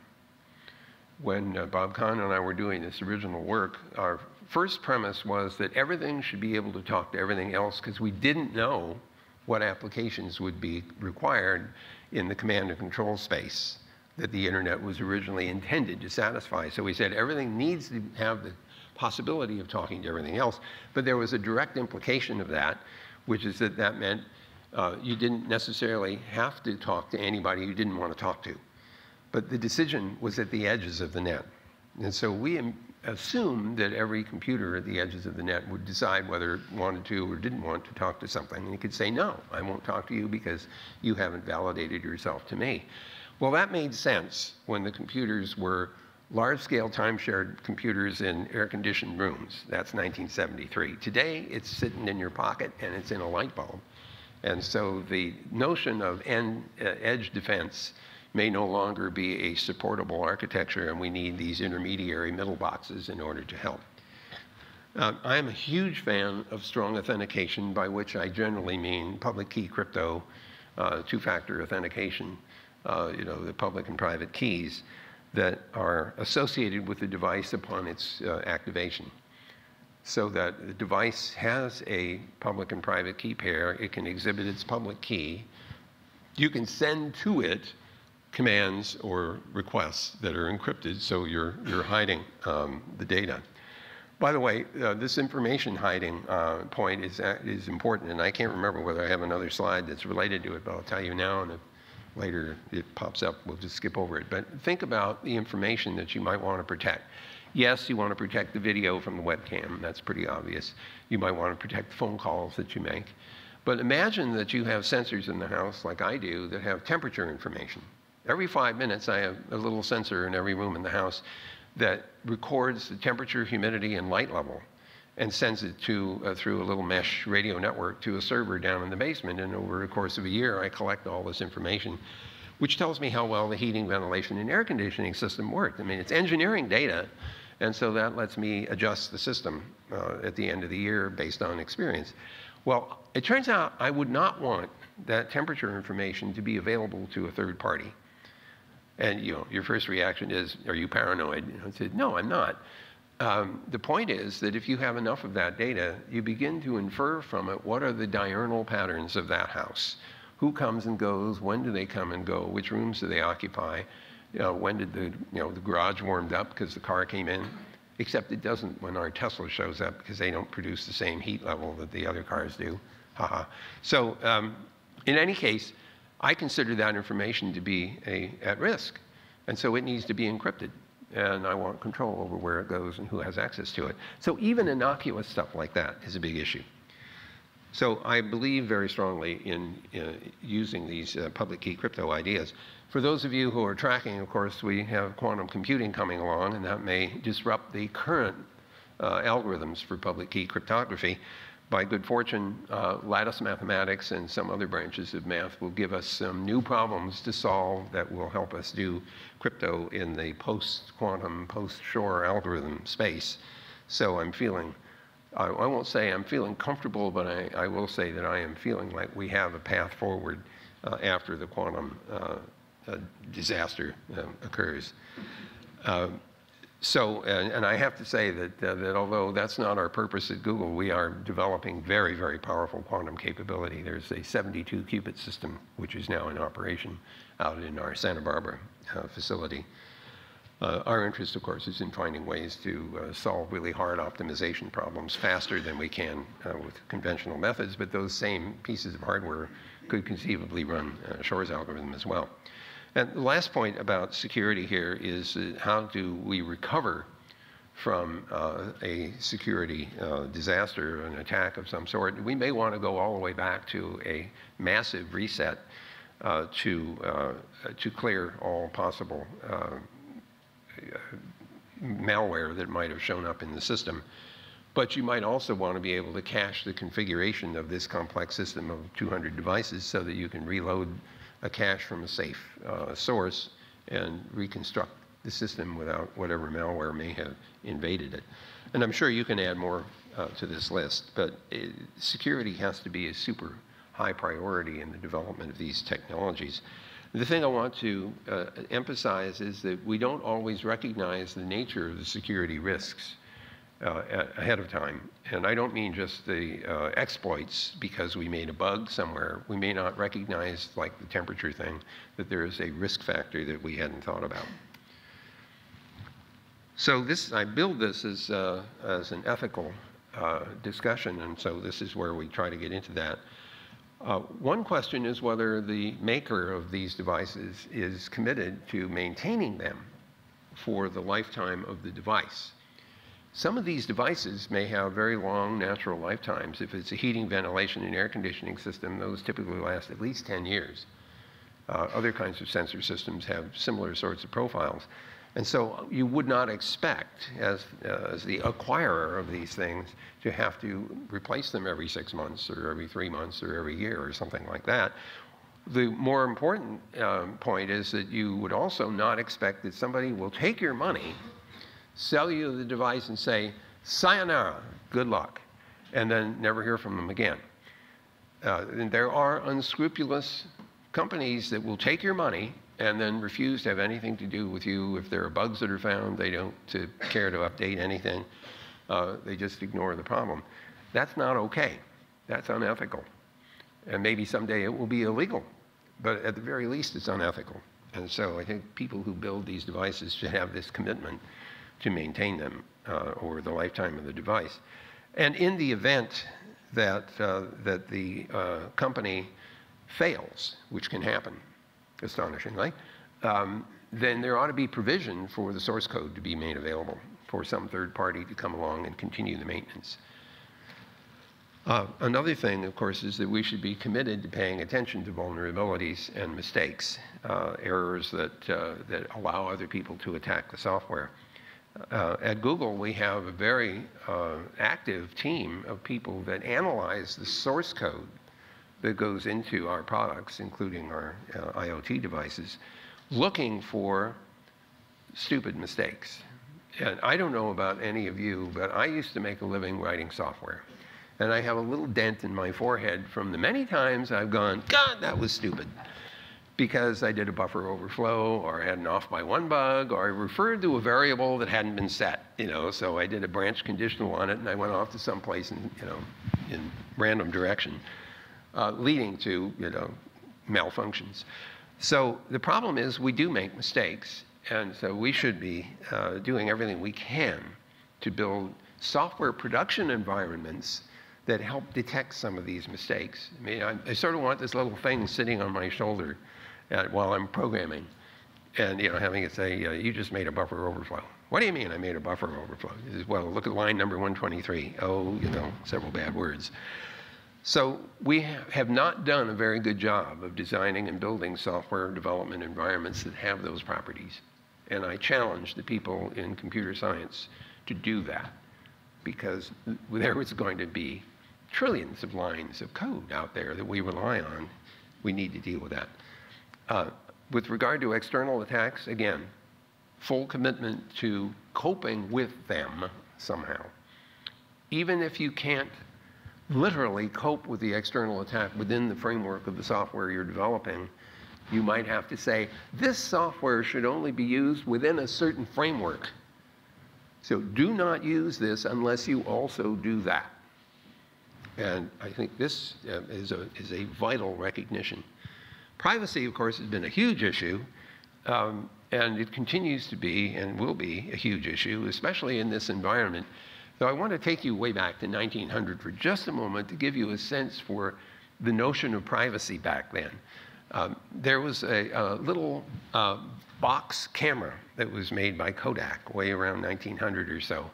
When Bob Kahn and I were doing this original work, our first premise was that everything should be able to talk to everything else because we didn't know what applications would be required in the command and control space that the internet was originally intended to satisfy. So we said everything needs to have the possibility of talking to everything else, but there was a direct implication of that, which is that that meant you didn't necessarily have to talk to anybody you didn't want to talk to. But the decision was at the edges of the net. And so we assumed that every computer at the edges of the net would decide whether it wanted to or didn't want to talk to something. And it could say, no, I won't talk to you because you haven't validated yourself to me. Well, that made sense when the computers were large-scale time-shared computers in air-conditioned rooms. That's 1973. Today, it's sitting in your pocket and it's in a light bulb. And so the notion of edge defense may no longer be a supportable architecture, and we need these intermediary middle boxes in order to help. I'm a huge fan of strong authentication, by which I generally mean public key crypto, two-factor authentication, you know, the public and private keys that are associated with the device upon its activation, so that the device has a public and private key pair. It can exhibit its public key. You can send to it commands or requests that are encrypted, so you're hiding the data. By the way, this information hiding point is important, and I can't remember whether I have another slide that's related to it, but I'll tell you now, and if later it pops up, we'll just skip over it. But think about the information that you might want to protect. Yes, you want to protect the video from the webcam. That's pretty obvious. You might want to protect the phone calls that you make. But imagine that you have sensors in the house, like I do, that have temperature information. Every 5 minutes, I have a little sensor in every room in the house that records the temperature, humidity, and light level and sends it to, through a little mesh radio network to a server down in the basement. And over the course of a year, I collect all this information, which tells me how well the heating, ventilation, and air conditioning system worked. I mean, it's engineering data, and so that lets me adjust the system at the end of the year based on experience. Well, it turns out I would not want that temperature information to be available to a third party. And you know, your first reaction is, are you paranoid? You know, I said, no, I'm not. The point is that if you have enough of that data, you begin to infer from it what are the diurnal patterns of that house. Who comes and goes? When do they come and go? Which rooms do they occupy? You know, when did the garage warmed up because the car came in? Except it doesn't when our Tesla shows up because they don't produce the same heat level that the other cars do. Haha. So in any case, I consider that information to be at risk, and so it needs to be encrypted, and I want control over where it goes and who has access to it. So even innocuous stuff like that is a big issue. So I believe very strongly in using these public key crypto ideas. For those of you who are tracking, of course, we have quantum computing coming along, and that may disrupt the current algorithms for public key cryptography. By good fortune, lattice mathematics and some other branches of math will give us some new problems to solve that will help us do crypto in the post-quantum, post-Shor algorithm space. So I'm feeling, I won't say I'm feeling comfortable, but I will say that I am feeling like we have a path forward after the quantum disaster occurs. So I have to say that, that although that's not our purpose at Google, we are developing very, very powerful quantum capability. There's a 72-qubit system, which is now in operation out in our Santa Barbara facility. Our interest, of course, is in finding ways to solve really hard optimization problems faster than we can with conventional methods, but those same pieces of hardware could conceivably run Shor's algorithm as well. And the last point about security here is how do we recover from a security disaster, an attack of some sort? We may want to go all the way back to a massive reset to clear all possible malware that might have shown up in the system. But you might also want to be able to cache the configuration of this complex system of 200 devices so that you can reload a cache from a safe source and reconstruct the system without whatever malware may have invaded it. And I'm sure you can add more to this list, but security has to be a super high priority in the development of these technologies. The thing I want to emphasize is that we don't always recognize the nature of the security risks ahead of time. And I don't mean just the exploits because we made a bug somewhere. We may not recognize, like the temperature thing, that there is a risk factor that we hadn't thought about. So this, I build this as an ethical discussion, and so this is where we try to get into that. One question is whether the maker of these devices is committed to maintaining them for the lifetime of the device. Some of these devices may have very long natural lifetimes. If it's a heating, ventilation, and air conditioning system, those typically last at least 10 years. Other kinds of sensor systems have similar sorts of profiles. And so you would not expect, as the acquirer of these things, to have to replace them every 6 months or every 3 months or every year or something like that. The more important point is that you would also not expect that somebody will take your money, sell you the device, and say, sayonara, good luck, and then never hear from them again. And there are unscrupulous companies that will take your money and then refuse to have anything to do with you. If there are bugs that are found, they don't care to update anything. They just ignore the problem. That's not okay. That's unethical. And maybe someday it will be illegal, but at the very least, it's unethical. And so I think people who build these devices should have this commitment to maintain them over the lifetime of the device. And in the event that, that the company fails, which can happen, astonishingly, then there ought to be provision for the source code to be made available for some third party to come along and continue the maintenance. Another thing, of course, is that we should be committed to paying attention to vulnerabilities and mistakes, errors that allow other people to attack the software. At Google, we have a very active team of people that analyze the source code that goes into our products, including our IoT devices, looking for stupid mistakes. And I don't know about any of you, but I used to make a living writing software. And I have a little dent in my forehead from the many times I've gone, God, that was stupid, because I did a buffer overflow, or I had an off by one bug, or I referred to a variable that hadn't been set, you know, so I did a branch conditional on it, and I went off to someplace in, you know, in random direction. Leading to, you know, malfunctions. So the problem is we do make mistakes, and so we should be doing everything we can to build software production environments that help detect some of these mistakes. I mean, I sort of want this little thing sitting on my shoulder while I'm programming, and, you know, having it say, you just made a buffer overflow. What do you mean I made a buffer overflow? It says, well, look at line number 123. Oh, you know, several bad words. So we have not done a very good job of designing and building software development environments that have those properties. And I challenge the people in computer science to do that, because there was going to be trillions of lines of code out there that we rely on. We need to deal with that. With regard to external attacks, again, full commitment to coping with them somehow. Even if you can't literally cope with the external attack within the framework of the software you're developing, You might have to say, this software should only be used within a certain framework. So do not use this unless you also do that. And I think this is a vital recognition. Privacy, of course, has been a huge issue, and it continues to be and will be a huge issue, especially in this environment. So I want to take you way back to 1900 for just a moment to give you a sense for the notion of privacy back then. There was a little box camera that was made by Kodak way around 1900 or so.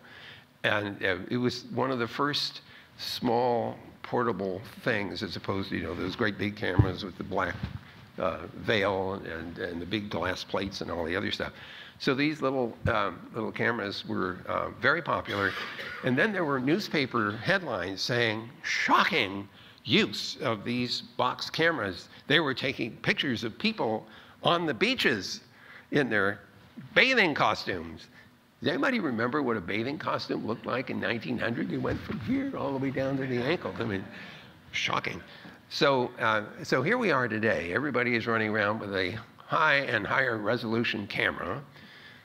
And it was one of the first small portable things, as opposed to, you know, those great big cameras with the black veil and the big glass plates and all the other stuff. So these little cameras were very popular. And then there were newspaper headlines saying, shocking use of these box cameras. They were taking pictures of people on the beaches in their bathing costumes. Does anybody remember what a bathing costume looked like in 1900? It went from here all the way down to the ankle. I mean, shocking. So, so here we are today. Everybody is running around with a high and higher resolution camera.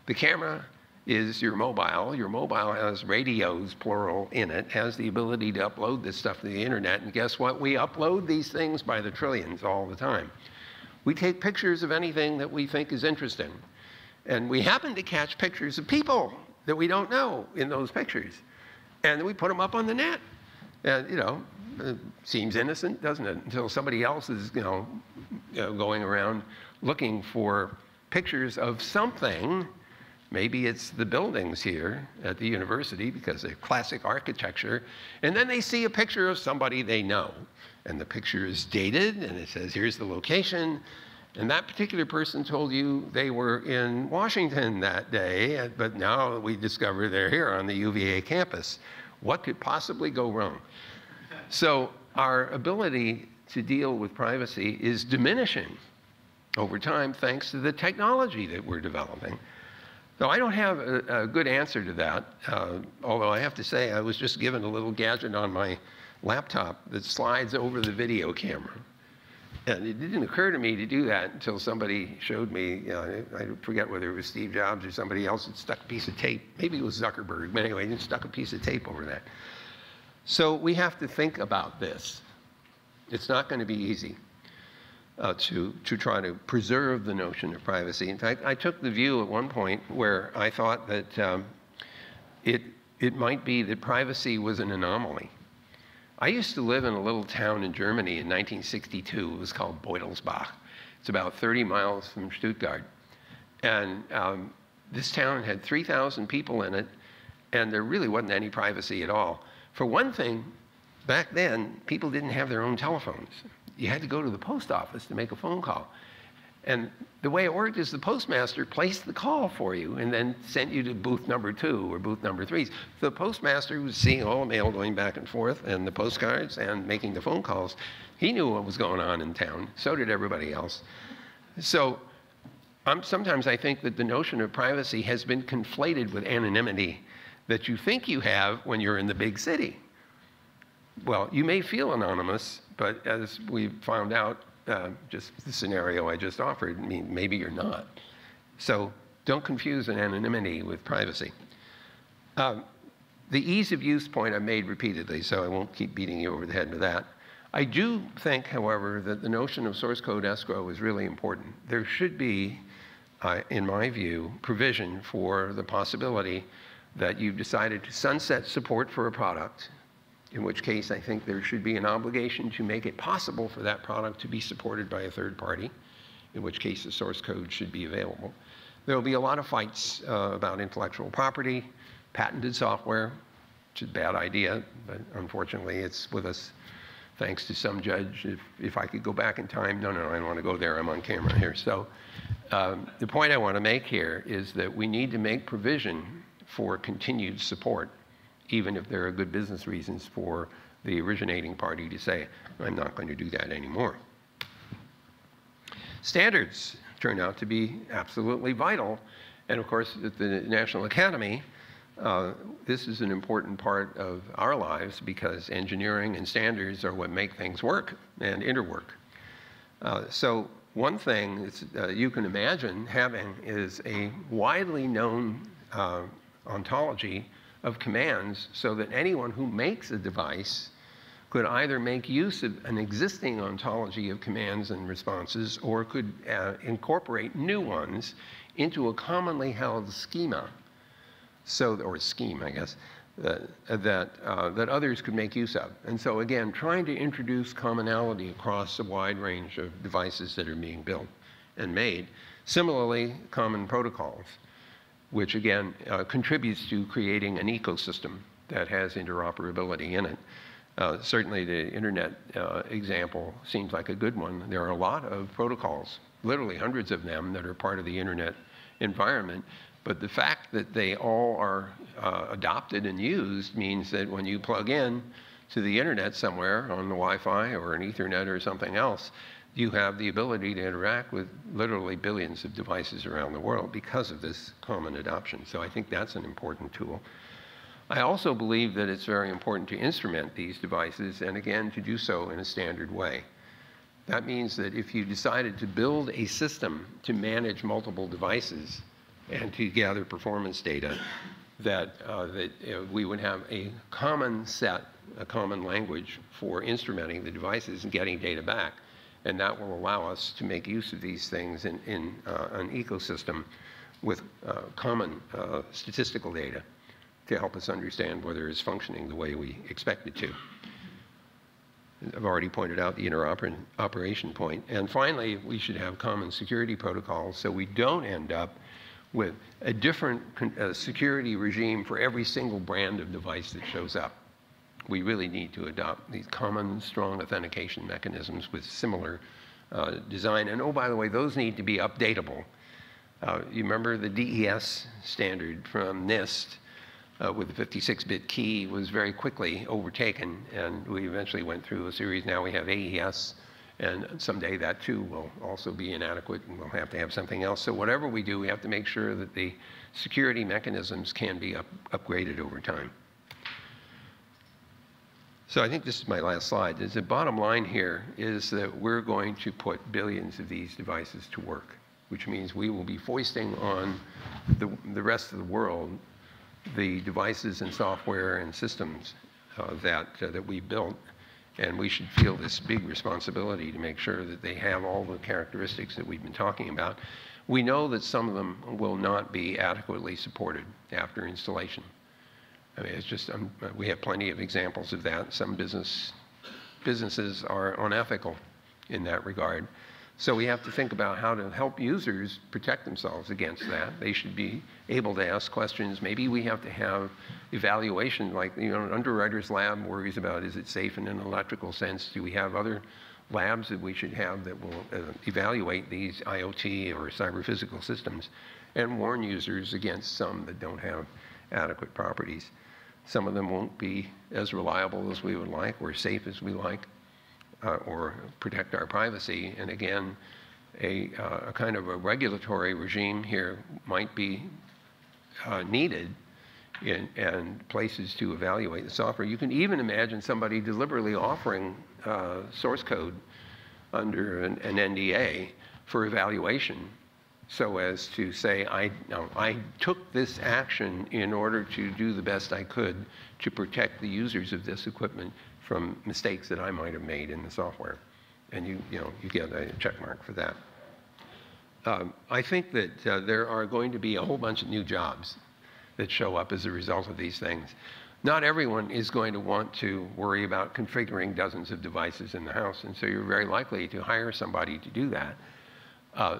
The camera is your mobile. Your mobile has radios, plural, in it, has the ability to upload this stuff to the internet. And guess what? We upload these things by the trillions all the time. We take pictures of anything that we think is interesting. And we happen to catch pictures of people that we don't know in those pictures. And we put them up on the net. And, you know, it seems innocent, doesn't it? Until somebody else is, you know, going around looking for pictures of something. Maybe it's the buildings here at the university because they're classic architecture. And then they see a picture of somebody they know. And the picture is dated, and it says, here's the location. And that particular person told you they were in Washington that day, but now we discover they're here on the UVA campus. What could possibly go wrong? So our ability to deal with privacy is diminishing over time thanks to the technology that we're developing. So I don't have a good answer to that, although I have to say I was just given a little gadget on my laptop that slides over the video camera. And it didn't occur to me to do that until somebody showed me, you know, I forget whether it was Steve Jobs or somebody else that stuck a piece of tape. Maybe it was Zuckerberg, but anyway, he stuck a piece of tape over that. So we have to think about this. It's not going to be easy to try to preserve the notion of privacy. In fact, I took the view at one point where I thought that it might be that privacy was an anomaly. I used to live in a little town in Germany in 1962. It was called Beutelsbach. It's about 30 miles from Stuttgart. And this town had 3,000 people in it, and there really wasn't any privacy at all. For one thing, back then, people didn't have their own telephones. You had to go to the post office to make a phone call. And the way it worked is the postmaster placed the call for you and then sent you to booth number 2 or booth number 3. So the postmaster was seeing all the mail going back and forth and the postcards and making the phone calls. He knew what was going on in town. So did everybody else. So sometimes I think that the notion of privacy has been conflated with anonymity that you think you have when you're in the big city. Well, you may feel anonymous, but as we found out, just the scenario I just offered, I mean, maybe you're not. So don't confuse an anonymity with privacy. The ease of use point I made repeatedly, so I won't keep beating you over the head with that. I do think, however, that the notion of source code escrow is really important. There should be, in my view, provision for the possibility that you've decided to sunset support for a product, in which case I think there should be an obligation to make it possible for that product to be supported by a third party, in which case the source code should be available. There will be a lot of fights about intellectual property, patented software, which is a bad idea, but unfortunately it's with us thanks to some judge. If I could go back in time, no, I don't want to go there, I'm on camera here. So the point I want to make here is that we need to make provision for continued support, even if there are good business reasons for the originating party to say, I'm not going to do that anymore. Standards turn out to be absolutely vital. And of course, at the National Academy, this is an important part of our lives because engineering and standards are what make things work and interwork. So One thing is, you can imagine having is a widely known ontology of commands so that anyone who makes a device could either make use of an existing ontology of commands and responses or could incorporate new ones into a commonly held schema, so, or scheme, I guess, that others could make use of. And so again, trying to introduce commonality across a wide range of devices that are being built and made. Similarly, common protocols, which again contributes to creating an ecosystem that has interoperability in it. Certainly the internet example seems like a good one. There are a lot of protocols, literally hundreds of them, that are part of the internet environment. But the fact that they all are adopted and used means that when you plug in to the internet somewhere on the Wi-Fi or an Ethernet or something else, you have the ability to interact with literally billions of devices around the world because of this common adoption. So I think that's an important tool. I also believe that it's very important to instrument these devices and again to do so in a standard way. That means that if you decided to build a system to manage multiple devices and to gather performance data, that, we would have a common set, a common language for instrumenting the devices and getting data back. And that will allow us to make use of these things in an ecosystem with common statistical data to help us understand whether it's functioning the way we expect it to. I've already pointed out the interoperation point. And finally, we should have common security protocols so we don't end up with a different security regime for every single brand of device that shows up. We really need to adopt these common, strong authentication mechanisms with similar design. And oh, by the way, those need to be updatable. You remember the DES standard from NIST with the 56-bit key was very quickly overtaken, and we eventually went through a series. Now we have AES. And someday that too will also be inadequate and we'll have to have something else. So whatever we do, we have to make sure that the security mechanisms can be upgraded over time. So I think this is my last slide. The bottom line here is that we're going to put billions of these devices to work, which means we will be foisting on the rest of the world the devices and software and systems that we built. And we should feel this big responsibility to make sure that they have all the characteristics that we've been talking about. We know that some of them will not be adequately supported after installation. I mean, it's just, we have plenty of examples of that. Some businesses are unethical in that regard. So we have to think about how to help users protect themselves against that. They should be able to ask questions. Maybe we have to have evaluation, like, you know, an underwriter's lab worries about, is it safe in an electrical sense? Do we have other labs that we should have that will evaluate these IoT or cyber-physical systems and warn users against some that don't have adequate properties? Some of them won't be as reliable as we would like or safe as we like or protect our privacy. And again, a kind of a regulatory regime here might be needed and places to evaluate the software. You can even imagine somebody deliberately offering source code under an NDA for evaluation so as to say, I took this action in order to do the best I could to protect the users of this equipment from mistakes that I might have made in the software. And you get a check mark for that. I think that there are going to be a whole bunch of new jobs that show up as a result of these things. Not everyone is going to want to worry about configuring dozens of devices in the house, and so you're very likely to hire somebody to do that.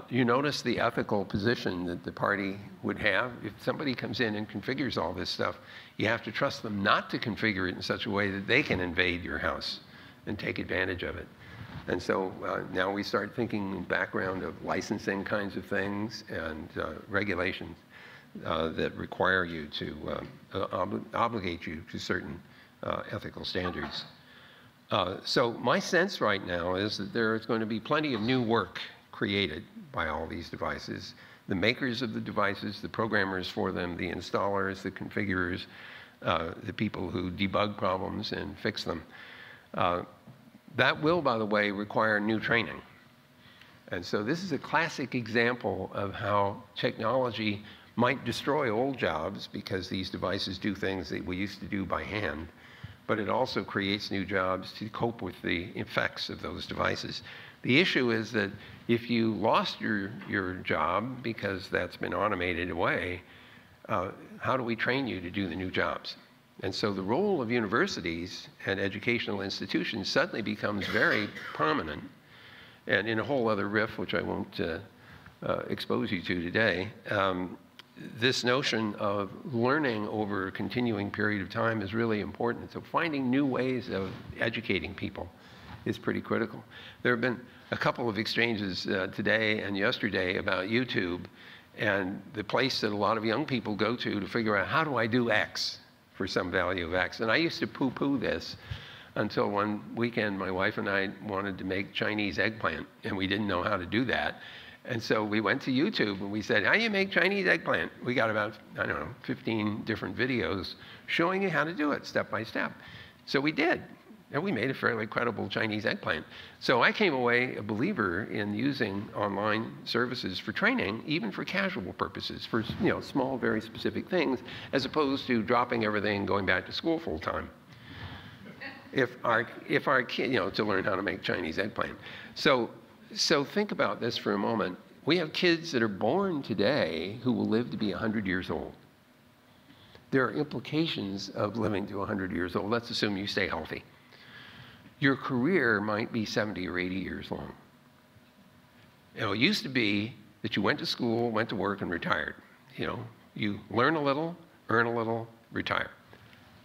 You notice the ethical position that the party would have. If somebody comes in and configures all this stuff, you have to trust them not to configure it in such a way that they can invade your house and take advantage of it. And so now we start thinking in background of licensing kinds of things and regulations. That require you to obligate you to certain ethical standards. So my sense right now is that there is going to be plenty of new work created by all these devices. The makers of the devices, the programmers for them, the installers, the configurers, the people who debug problems and fix them. That will, by the way, require new training. And so this is a classic example of how technology might destroy old jobs, because these devices do things that we used to do by hand, but it also creates new jobs to cope with the effects of those devices. The issue is that if you lost your job because that's been automated away, how do we train you to do the new jobs? And so the role of universities and educational institutions suddenly becomes very prominent, and in a whole other riff, which I won't expose you to today, this notion of learning over a continuing period of time is really important. So finding new ways of educating people is pretty critical. There have been a couple of exchanges today and yesterday about YouTube and the place that a lot of young people go to figure out, how do I do X for some value of X? And I used to poo-poo this until one weekend my wife and I wanted to make Chinese eggplant, and we didn't know how to do that. And so we went to YouTube and we said, how do you make Chinese eggplant? We got about, I don't know, 15 different videos showing you how to do it step by step. So we did, and we made a fairly credible Chinese eggplant. So I came away a believer in using online services for training, even for casual purposes, for, you know, small, very specific things, as opposed to dropping everything and going back to school full time. If our kid, you know, to learn how to make Chinese eggplant. So think about this for a moment. We have kids that are born today who will live to be 100 years old. There are implications of living to 100 years old. Let's assume you stay healthy. Your career might be 70 or 80 years long. You know, it used to be that you went to school, went to work, and retired. You know, you learn a little, earn a little, retire.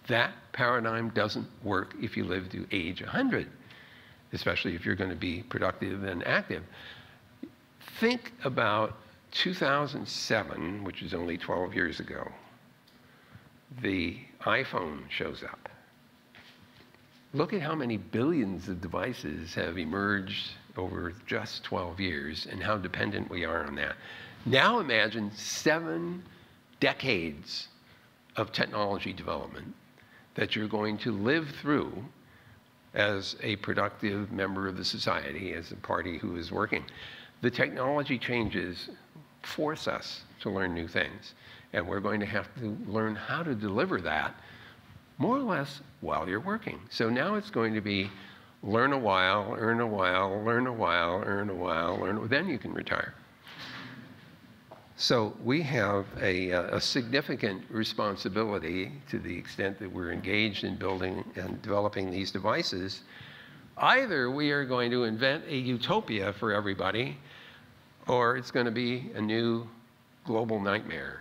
That paradigm doesn't work if you live to age 100. Especially if you're going to be productive and active. Think about 2007, which is only 12 years ago. The iPhone shows up. Look at how many billions of devices have emerged over just 12 years and how dependent we are on that. Now imagine 7 decades of technology development that you're going to live through as a productive member of the society, as a party who is working. The technology changes force us to learn new things, and we're going to have to learn how to deliver that more or less while you're working. So now it's going to be learn a while, earn a while, learn a while, earn a while, then you can retire. So we have a significant responsibility to the extent that we're engaged in building and developing these devices. Either we are going to invent a utopia for everybody, or it's going to be a new global nightmare.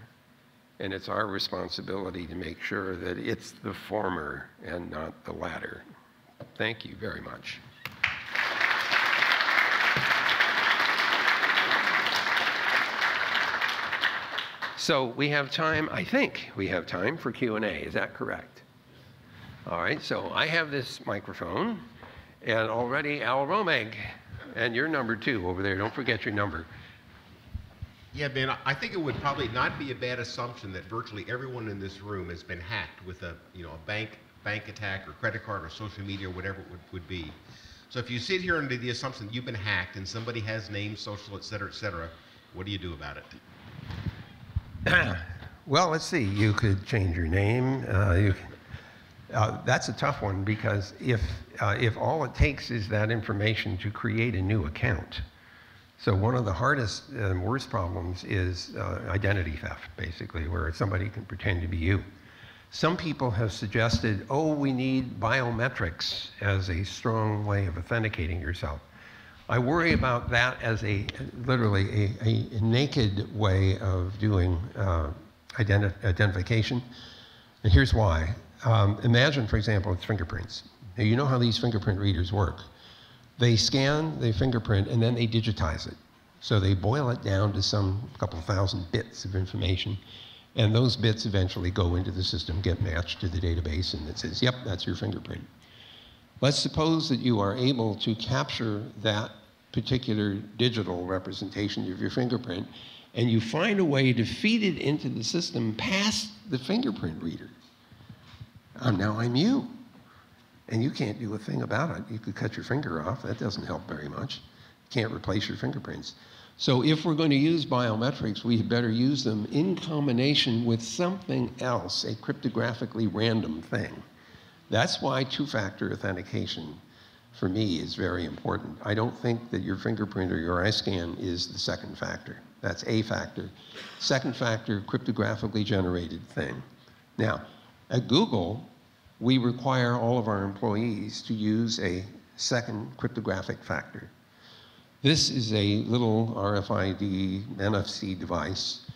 And it's our responsibility to make sure that it's the former and not the latter. Thank you very much. So we have time, I think we have time for Q&A, is that correct? All right, so I have this microphone, and already Al Romig, and you're number 2 over there, don't forget your number. Yeah, Ben, I think it would probably not be a bad assumption that virtually everyone in this room has been hacked with a, you know, a bank attack or credit card or social media or whatever it would be. So if you sit here under the assumption that you've been hacked and somebody has names, social, et cetera, what do you do about it? Well, let's see. You could change your name. That's a tough one, because if all it takes is that information to create a new account. So one of the hardest and worst problems is identity theft, basically, where somebody can pretend to be you. Some people have suggested, oh, we need biometrics as a strong way of authenticating yourself. I worry about that as literally a naked way of doing identification. And here's why. Imagine, for example, it's fingerprints. Now, you know how these fingerprint readers work. They scan the fingerprint, and then they digitize it. So they boil it down to some couple thousand bits of information. And those bits eventually go into the system, get matched to the database, and it says, yep, that's your fingerprint. Let's suppose that you are able to capture that particular digital representation of your fingerprint, and you find a way to feed it into the system past the fingerprint reader. Now I'm you, and you can't do a thing about it. You could cut your finger off. That doesn't help very much. can't replace your fingerprints. So if we're going to use biometrics, we better use them in combination with something else, a cryptographically random thing. That's why two-factor authentication, for me, is very important. I don't think that your fingerprint or your eye scan is the second factor. That's a factor. Second factor, cryptographically generated thing. Now, at Google, we require all of our employees to use a second cryptographic factor. This is a little RFID NFC device,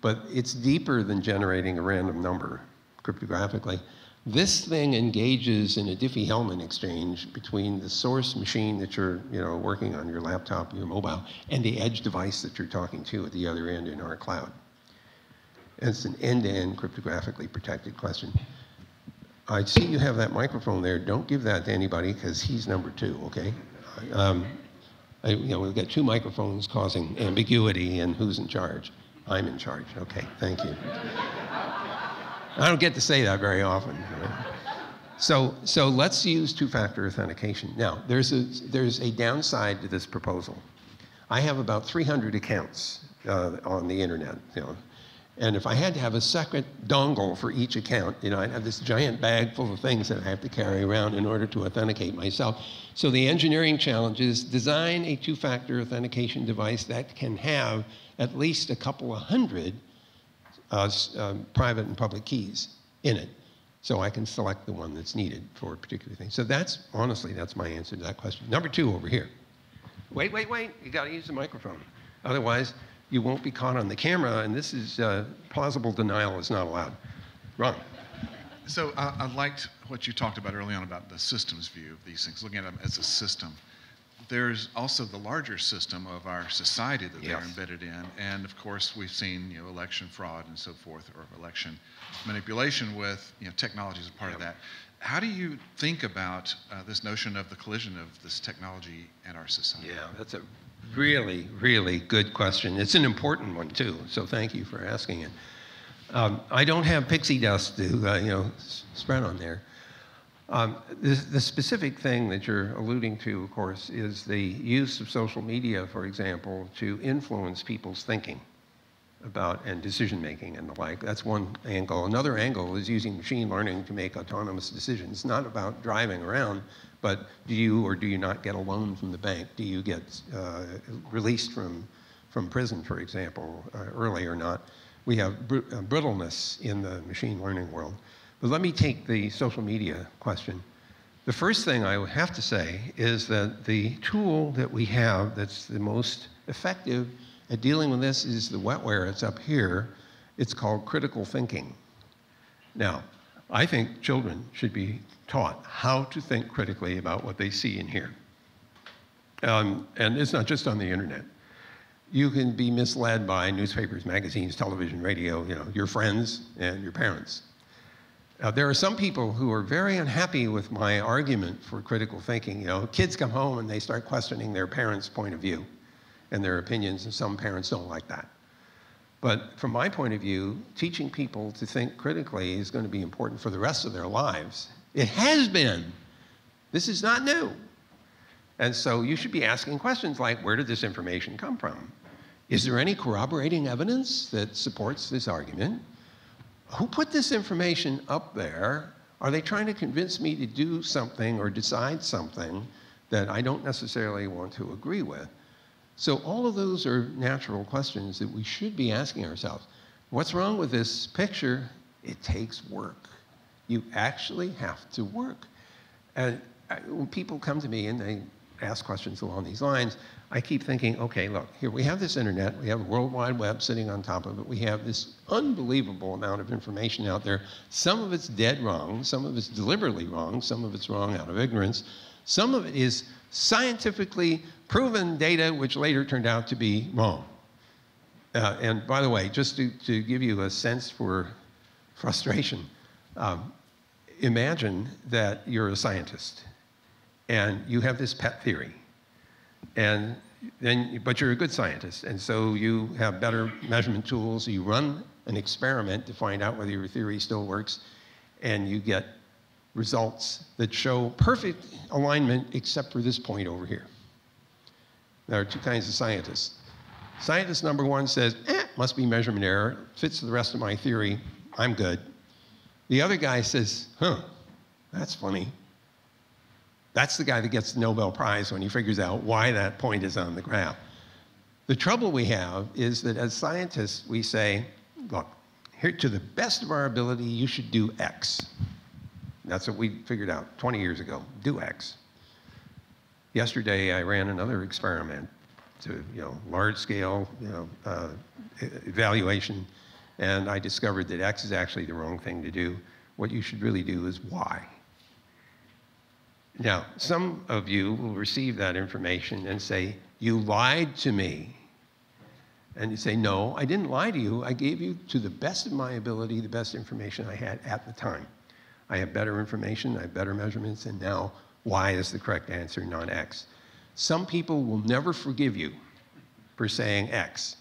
but it's deeper than generating a random number cryptographically. This thing engages in a Diffie-Hellman exchange between the source machine that you're working on, your laptop, your mobile, and the edge device that you're talking to at the other end in our cloud. And it's an end-to-end cryptographically protected question. I see you have that microphone there. Don't give that to anybody because he's number two, okay? We've got two microphones causing ambiguity in who's in charge. I'm in charge. Okay, thank you. I don't get to say that very often. Right? So let's use two-factor authentication. Now, there's a downside to this proposal. I have about 300 accounts on the internet, and if I had to have a separate dongle for each account, I'd have this giant bag full of things that I have to carry around in order to authenticate myself. So the engineering challenge is design a two-factor authentication device that can have at least a couple of hundred private and public keys in it. So I can select the one that's needed for a particular thing. So that's, honestly, that's my answer to that question. Number two over here. Wait, you gotta use the microphone. Otherwise, you won't be caught on the camera, and this is plausible denial is not allowed. Wrong. So I liked what you talked about early on about the systems view of these things, looking at them as a system. There's also the larger system of our society that they're embedded in, and of course we've seen election fraud and so forth, or election manipulation with technology as a part of that. How do you think about this notion of the collision of this technology and our society? Yeah, that's a really, really good question. It's an important one, too, so thank you for asking it. I don't have pixie dust to spread on there. The specific thing that you're alluding to, of course, is the use of social media, for example, to influence people's thinking about and decision-making and the like. That's one angle. Another angle is using machine learning to make autonomous decisions, not about driving around, but do you or do you not get a loan from the bank? Do you get released from prison, for example, early or not? We have brittleness in the machine learning world. But let me take the social media question. The first thing I would have to say is that the tool that we have that's the most effective at dealing with this is the wetware. It's up here. It's called critical thinking. Now, I think children should be taught how to think critically about what they see and hear. And it's not just on the internet. You can be misled by newspapers, magazines, television, radio, your friends and your parents. There are some people who are very unhappy with my argument for critical thinking. Kids come home and they start questioning their parents' point of view and their opinions, and some parents don't like that. But from my point of view, teaching people to think critically is going to be important for the rest of their lives. It has been. This is not new. And so you should be asking questions like, where did this information come from? Is there any corroborating evidence that supports this argument? Who put this information up there? Are they trying to convince me to do something or decide something that I don't necessarily want to agree with? So all of those are natural questions that we should be asking ourselves. What's wrong with this picture? It takes work. You actually have to work. And when people come to me and they ask questions along these lines, I keep thinking, okay, look, here we have this internet, we have a World Wide Web sitting on top of it, we have this unbelievable amount of information out there. Some of it's dead wrong, some of it's deliberately wrong, some of it's wrong out of ignorance, some of it is scientifically proven data which later turned out to be wrong. And by the way, just to give you a sense for frustration, imagine that you're a scientist and you have this pet theory. But you're a good scientist, and so you have better measurement tools. You run an experiment to find out whether your theory still works, and you get results that show perfect alignment except for this point over here. There are two kinds of scientists. Scientist number one says, must be measurement error. Fits the rest of my theory. I'm good. The other guy says, that's funny. That's the guy that gets the Nobel Prize when he figures out why that point is on the graph. The trouble we have is that as scientists, we say, look, here, to the best of our ability, you should do X. That's what we figured out 20 years ago, do X. Yesterday, I ran another experiment to large-scale evaluation, and I discovered that X is actually the wrong thing to do. What you should really do is Y. Now, some of you will receive that information and say, you lied to me. And you say, no, I didn't lie to you. I gave you, to the best of my ability, the best information I had at the time. I have better information, I have better measurements, and now Y is the correct answer, not X. Some people will never forgive you for saying X.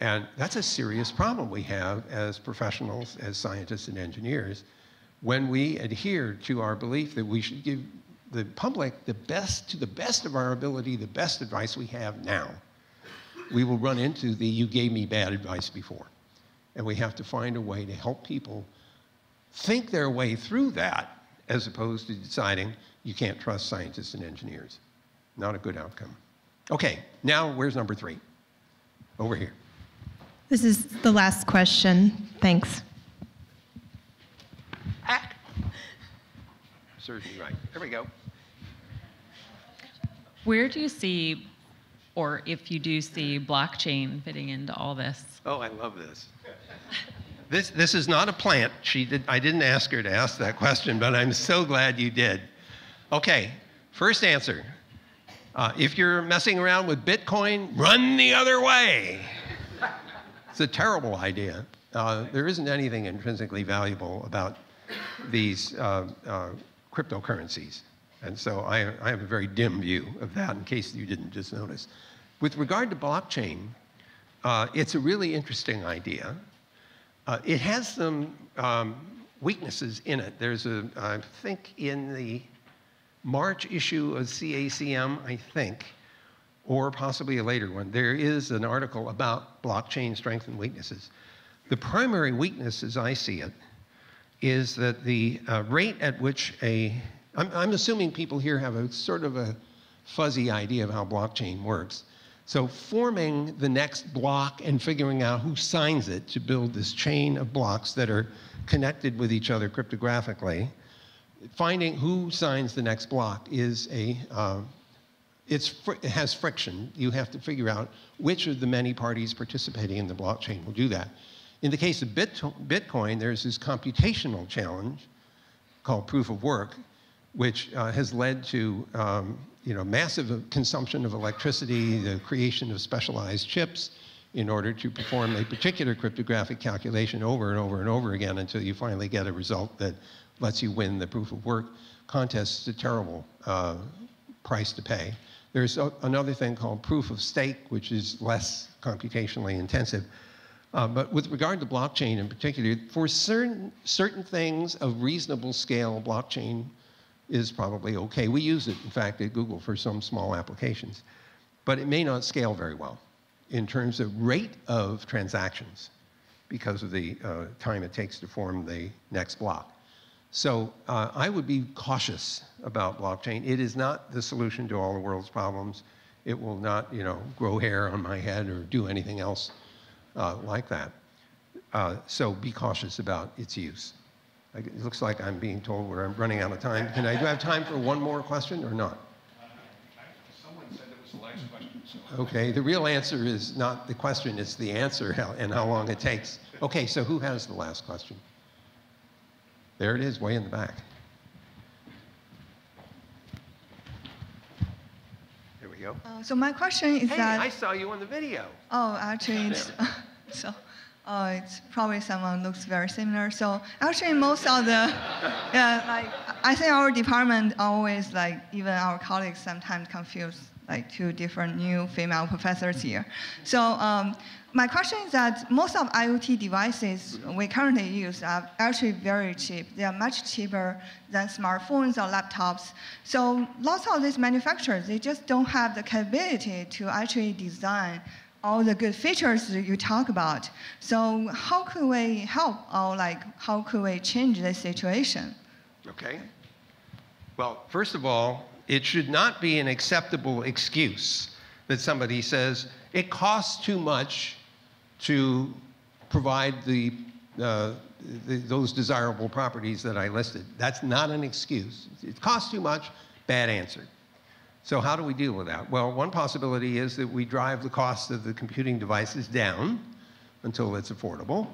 And that's a serious problem we have as professionals, as scientists and engineers, when we adhere to our belief that we should give the public the best, to the best of our ability, the best advice we have now. We will run into the you gave me bad advice before. And we have to find a way to help people think their way through that, as opposed to deciding you can't trust scientists and engineers. Not a good outcome. Okay, now where's number three? Over here. This is the last question. Thanks. Serves me right. There we go. Where do you see, or if you do see, blockchain fitting into all this? Oh, I love this. This is not a plant. I didn't ask her to ask that question, but I'm so glad you did. Okay, first answer. If you're messing around with Bitcoin, run the other way. It's a terrible idea. There isn't anything intrinsically valuable about these cryptocurrencies. And so I have a very dim view of that, in case you didn't just notice. With regard to blockchain, it's a really interesting idea. It has some weaknesses in it. There's a, I think in the March issue of CACM, I think, or possibly a later one, there is an article about blockchain strengths and weaknesses. The primary weakness, as I see it, is that the rate at which I'm assuming people here have a sort of a fuzzy idea of how blockchain works. So forming the next block and figuring out who signs it to build this chain of blocks that are connected with each other cryptographically, finding who signs the next block is a, it has friction. You have to figure out which of the many parties participating in the blockchain will do that. In the case of Bitcoin, there's this computational challenge called proof of work, which has led to massive consumption of electricity, the creation of specialized chips in order to perform a particular cryptographic calculation over and over and over again until you finally get a result that lets you win the proof of work contest. It's a terrible price to pay. There's another thing called proof of stake, which is less computationally intensive. But with regard to blockchain in particular, for certain things of reasonable scale, blockchain is probably okay. We use it, in fact, at Google for some small applications. But it may not scale very well in terms of rate of transactions because of the time it takes to form the next block. So I would be cautious about blockchain. It is not the solution to all the world's problems. It will not, grow hair on my head or do anything else like that. So be cautious about its use. It looks like I'm being told where I'm running out of time. Can I do have time for one more question or not? Someone said it was the last question. So okay, the real answer is not the question, it's the answer and how long it takes. Okay, so who has the last question? There it is, way in the back. Here we go. So my question is that... I saw you on the video. Oh, actually, it's... so. It's probably someone looks very similar. So actually, most of the, I think our department always, even our colleagues sometimes confuse like two different new female professors here. So my question is that most of IoT devices we currently use are actually very cheap. They are much cheaper than smartphones or laptops. So lots of these manufacturers, they just don't have the capability to actually design all the good features that you talk about. So how could we help, or like how could we change this situation? Okay. Well, first of all, it should not be an acceptable excuse that somebody says, it costs too much to provide those desirable properties that I listed. That's not an excuse. It costs too much, bad answer. So how do we deal with that? Well, one possibility is that we drive the cost of the computing devices down until it's affordable.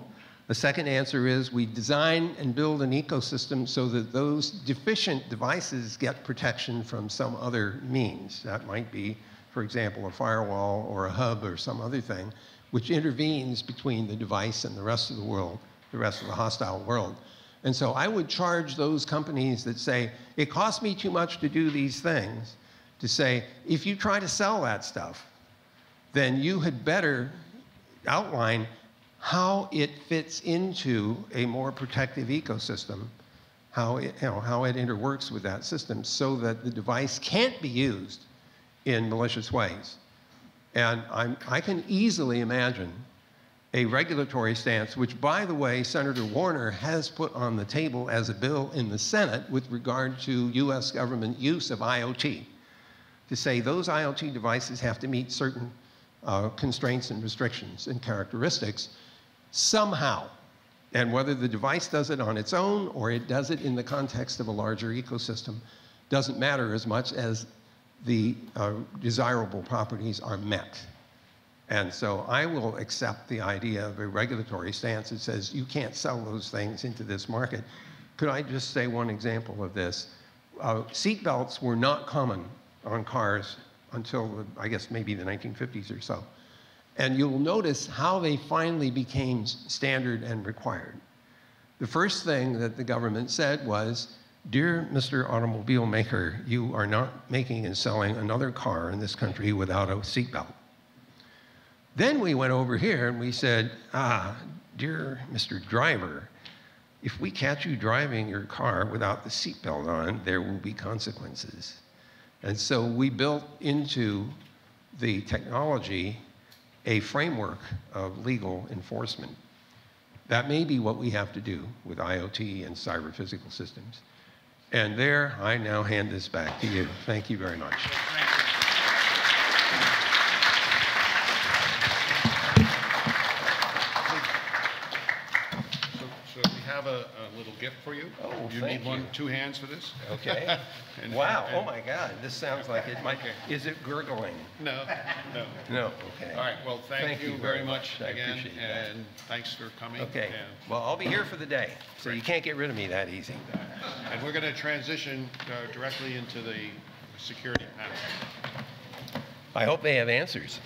The second answer is we design and build an ecosystem so that those deficient devices get protection from some other means. That might be, for example, a firewall or a hub or some other thing, which intervenes between the device and the rest of the world, the rest of the hostile world. And so I would charge those companies that say, it costs me too much to do these things, to say, if you try to sell that stuff, then you had better outline how it fits into a more protective ecosystem, how it interworks with that system so that the device can't be used in malicious ways. And I can easily imagine a regulatory stance, which, by the way, Senator Warner has put on the table as a bill in the Senate with regard to US government use of IoT, to say those IoT devices have to meet certain constraints and restrictions and characteristics somehow. And whether the device does it on its own or it does it in the context of a larger ecosystem doesn't matter as much as the desirable properties are met. And so I will accept the idea of a regulatory stance that says you can't sell those things into this market. Could I just say one example of this? Seatbelts were not common on cars until, I guess, maybe the 1950s or so. And you'll notice how they finally became standard and required. The first thing that the government said was, dear Mr. Automobile Maker, you are not making and selling another car in this country without a seatbelt. Then we went over here and we said, dear Mr. Driver, if we catch you driving your car without the seatbelt on, there will be consequences. And so we built into the technology a framework of legal enforcement. That may be what we have to do with IoT and cyber physical systems. And there, I now hand this back to you. Thank you very much. Gift for you. Oh, you need one, two hands for this? Okay. And, wow. And, oh my God. This sounds like it might. Okay. Is it gurgling? No. No. No. Okay. All right. Well, thank you very much again, and thanks for coming. Okay. And well, I'll be here for the day, so great. You can't get rid of me that easy. And we're going to transition directly into the security panel. I hope they have answers.